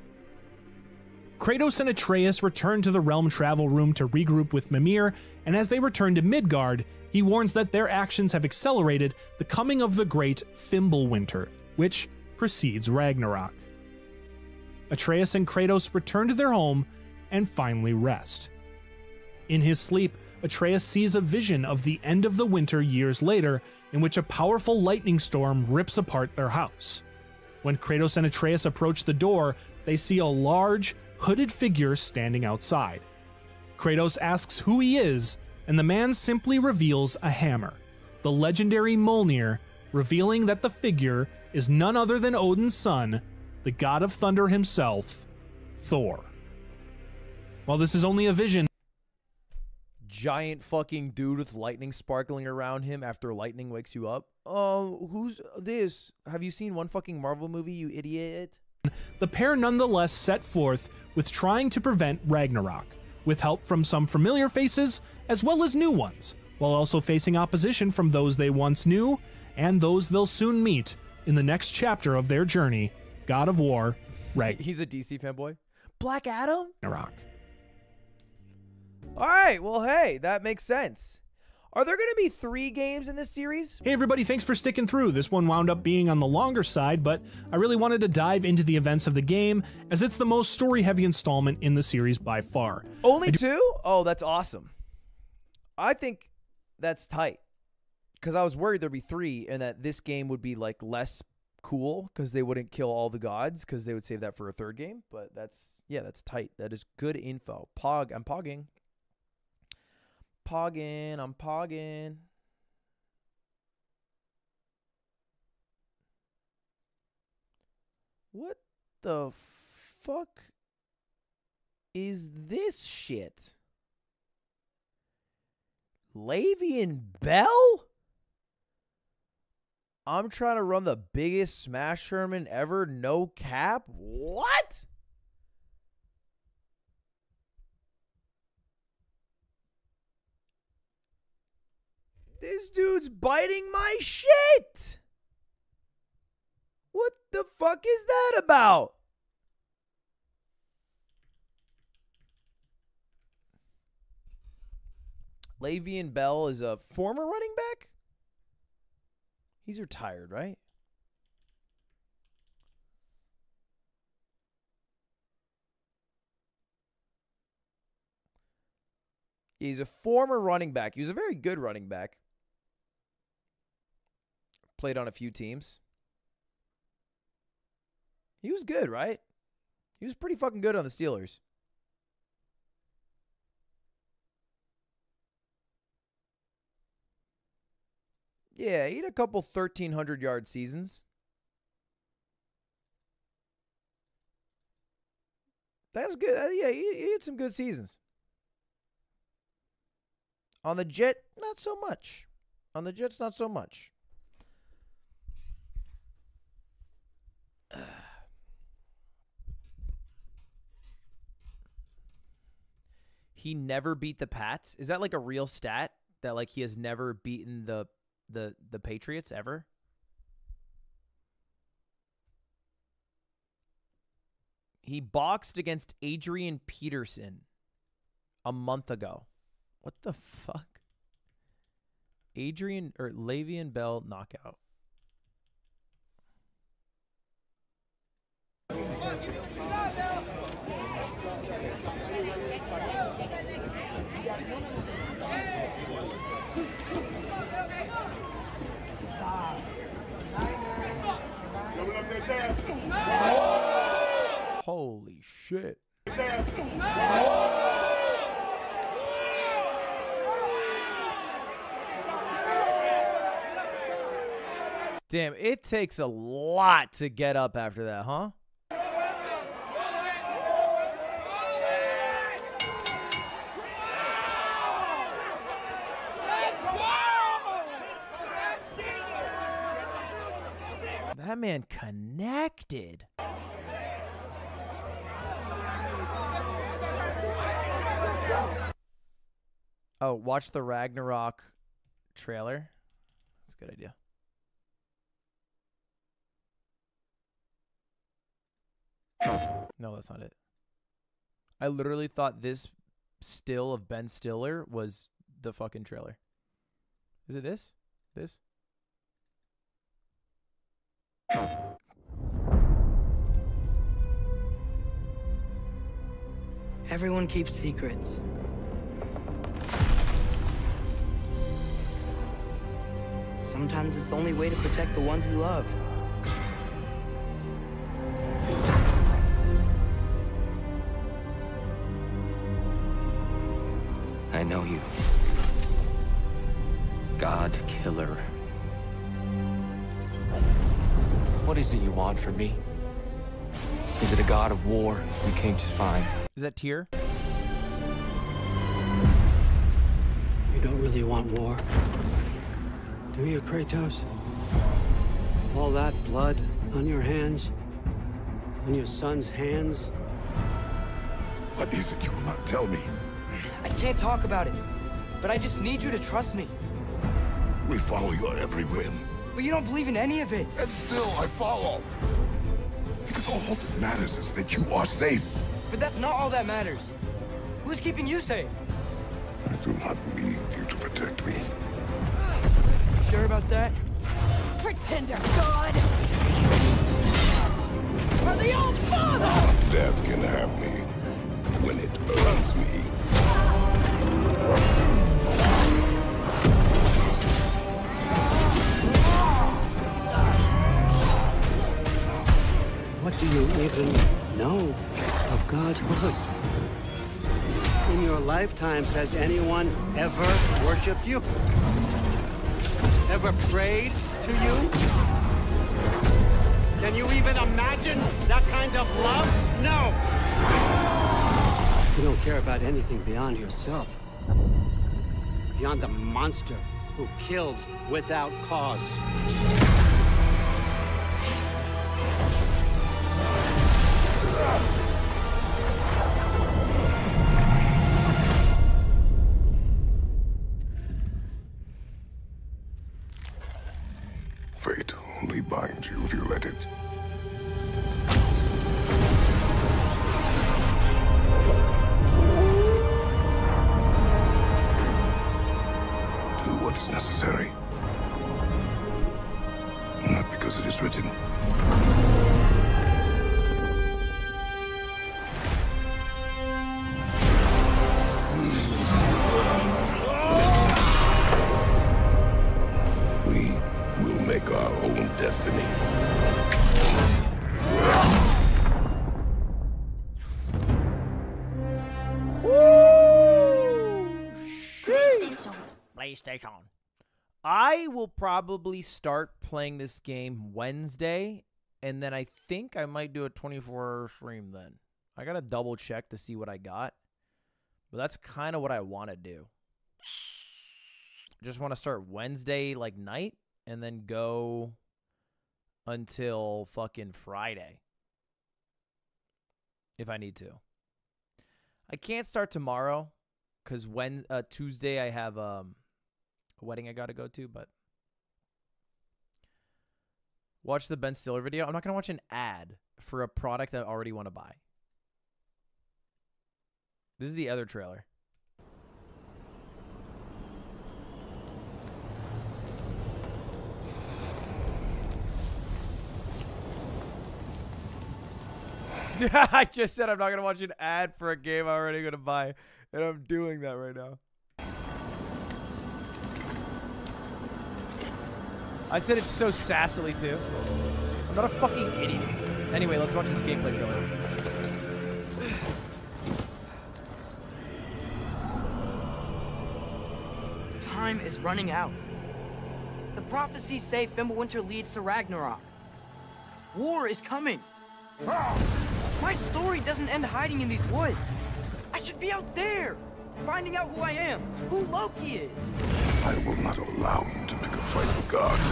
Kratos and Atreus return to the Realm Travel Room to regroup with Mimir, and as they return to Midgard, he warns that their actions have accelerated the coming of the great Fimbulwinter, which precedes Ragnarok. Atreus and Kratos return to their home and finally rest. In his sleep, Atreus sees a vision of the end of the winter years later, in which a powerful lightning storm rips apart their house. When Kratos and Atreus approach the door, they see a large, hooded figure standing outside. Kratos asks who he is, and the man simply reveals a hammer, the legendary Mjolnir, revealing that the figure is none other than Odin's son, the god of thunder himself, Thor. While this is only a vision... Giant fucking dude with lightning sparkling around him after lightning wakes you up. Oh, who's this? Have you seen one fucking Marvel movie, you idiot? The pair nonetheless set forth with trying to prevent Ragnarok, with help from some familiar faces as well as new ones, while also facing opposition from those they once knew and those they'll soon meet in the next chapter of their journey, God of War, right? He's a D C fanboy. Black Adam? Ragnarok. All right, well, hey, that makes sense. Are there going to be three games in this series? Hey, everybody, thanks for sticking through. This one wound up being on the longer side, but I really wanted to dive into the events of the game, as it's the most story-heavy installment in the series by far. Only two? Oh, that's awesome. I think that's tight. Because I was worried there'd be three and that this game would be like less cool because they wouldn't kill all the gods because they would save that for a third game. But that's, yeah, that's tight. That is good info. Pog, I'm pogging. Pogging, I'm pogging. What the fuck is this shit? Lavian Bell? I'm trying to run the biggest Smash Herman ever, no cap. What? This dude's biting my shit. What the fuck is that about? Le'Veon Bell is a former running back? He's retired, right? He's a former running back. He was a very good running back. Played on a few teams. He was good, right? He was pretty fucking good on the Steelers. Yeah, he had a couple thirteen hundred yard seasons. That's good. Yeah, he had some good seasons. On the jet, not so much. On the Jets, not so much. He never beat the Pats. Is that like a real stat that like he has never beaten the the the Patriots ever? He boxed against Adrian Peterson a month ago. What the fuck? Adrian or Le'Veon Bell knockout. Holy shit. Damn, it takes a lot to get up after that, huh? That man connected. Oh, watch the Ragnarok trailer. That's a good idea. No, that's not it. I literally thought this still of Ben Stiller was the fucking trailer. Is it this? This? Everyone keeps secrets. Sometimes it's the only way to protect the ones we love. I know you. God Killer. What is it you want from me? Is it a god of war you came to find? Is that Tyr? You don't really want war, do you, Kratos? All that blood on your hands, on your son's hands. What is it you will not tell me? I can't talk about it, but I just need you to trust me. We follow your every whim. But you don't believe in any of it. And still, I follow. Because all that matters is that you are safe. But that's not all that matters. Who's keeping you safe? I do not need you to protect me. You sure about that? Pretender God! For the old father! Death can have me when it burns me. What do you even know of godhood? In your lifetimes, has anyone ever worshipped you? Ever prayed to you? Can you even imagine that kind of love? No! You don't care about anything beyond yourself. Beyond the monster who kills without cause. Fate only binds you if you let it. Do what is necessary. Not because it is written. Destiny. Woo! PlayStation. PlayStation. I will probably start playing this game Wednesday, and then I think I might do a twenty-four hour stream then. I gotta double check to see what I got. But that's kind of what I want to do. Just want to start Wednesday like night, and then go until fucking Friday if I need to. I can't start tomorrow because when uh, Tuesday I have um, a wedding I gotta go to. But watch the Ben Stiller video. I'm not gonna watch an ad for a product that I already want to buy. This is the other trailer. I just said I'm not gonna watch an ad for a game I'm already gonna buy, and I'm doing that right now. I said it so sassily too. I'm not a fucking idiot. Anyway, let's watch this gameplay trailer. Time is running out. The prophecies say Fimbulwinter leads to Ragnarok. War is coming. My story doesn't end hiding in these woods. I should be out there, finding out who I am, who Loki is. I will not allow you to pick a fight with gods.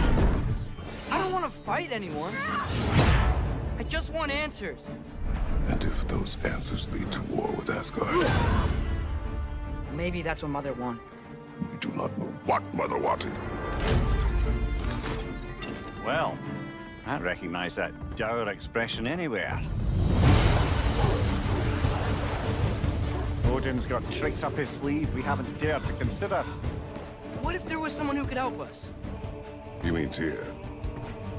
I don't want to fight anyone. I just want answers. And if those answers lead to war with Asgard? Maybe that's what Mother wanted. We do not know what Mother wanted. Well, I recognize that dour expression anywhere. Odin's got tricks up his sleeve we haven't dared to consider. What if there was someone who could help us? You mean Tyr,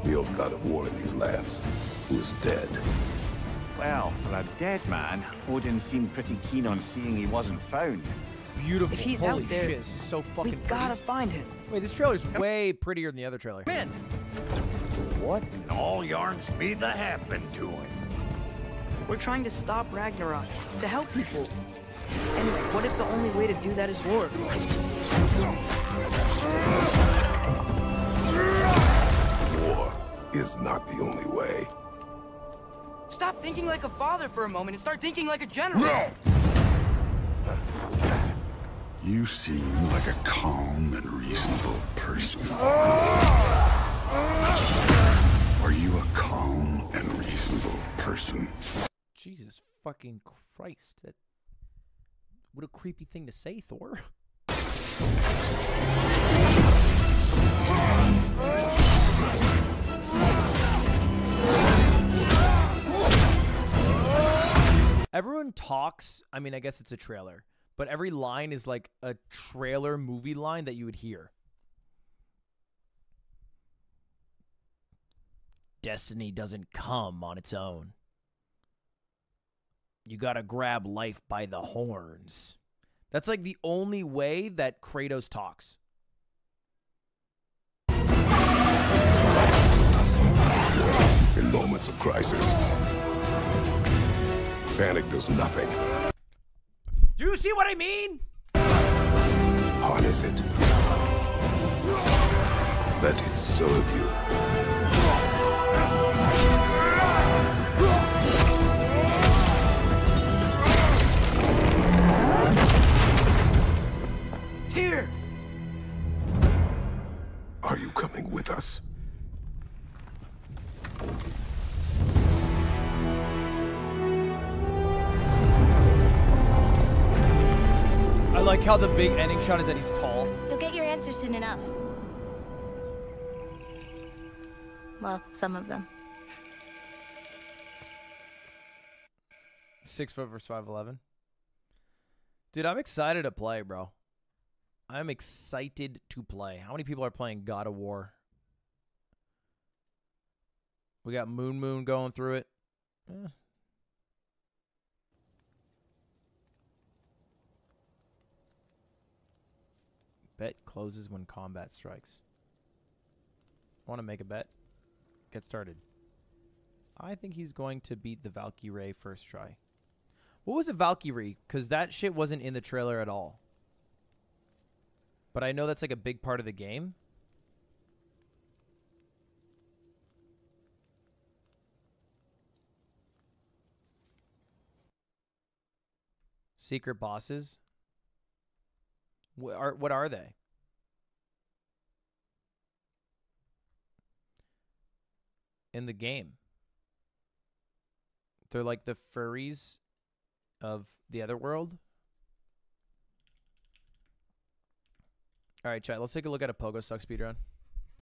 the old god of war in these lands, who is dead? Well, for a dead man, Odin seemed pretty keen on seeing he wasn't found. Beautiful. If he's Holy out there, shit, so fucking we gotta pretty. Find him. Wait, this trailer's way prettier than the other trailer. Ben! What in all yarns be the happened to him? We're trying to stop Ragnarok, to help people. And what if the only way to do that is war? War is not the only way. Stop thinking like a father for a moment and start thinking like a general. No! You seem like a calm and reasonable person. Are you a calm and reasonable person? Jesus fucking Christ. That... What a creepy thing to say, Thor. Everyone talks. I mean, I guess it's a trailer. But every line is like a trailer movie line that you would hear. Destiny doesn't come on its own. You gotta grab life by the horns. That's like the only way that Kratos talks. In moments of crisis, panic does nothing. Do you see what I mean? Harness it. Let it serve you. Tyr! Are you coming with us? I like how the big ending shot is that he's tall. You'll get your answers soon enough. Well, some of them. Six foot versus five eleven. Dude, I'm excited to play, bro. I'm excited to play. How many people are playing God of War? We got Moon Moon going through it. Eh. Bet closes when combat strikes. Want to make a bet? Get started. I think he's going to beat the Valkyrie first try. What was a Valkyrie? Because that shit wasn't in the trailer at all. But I know that's like a big part of the game. Secret bosses. What are, what are they? In the game. They're like the furries of the other world. All right, chat. Let's take a look at a Pogo Suck speedrun.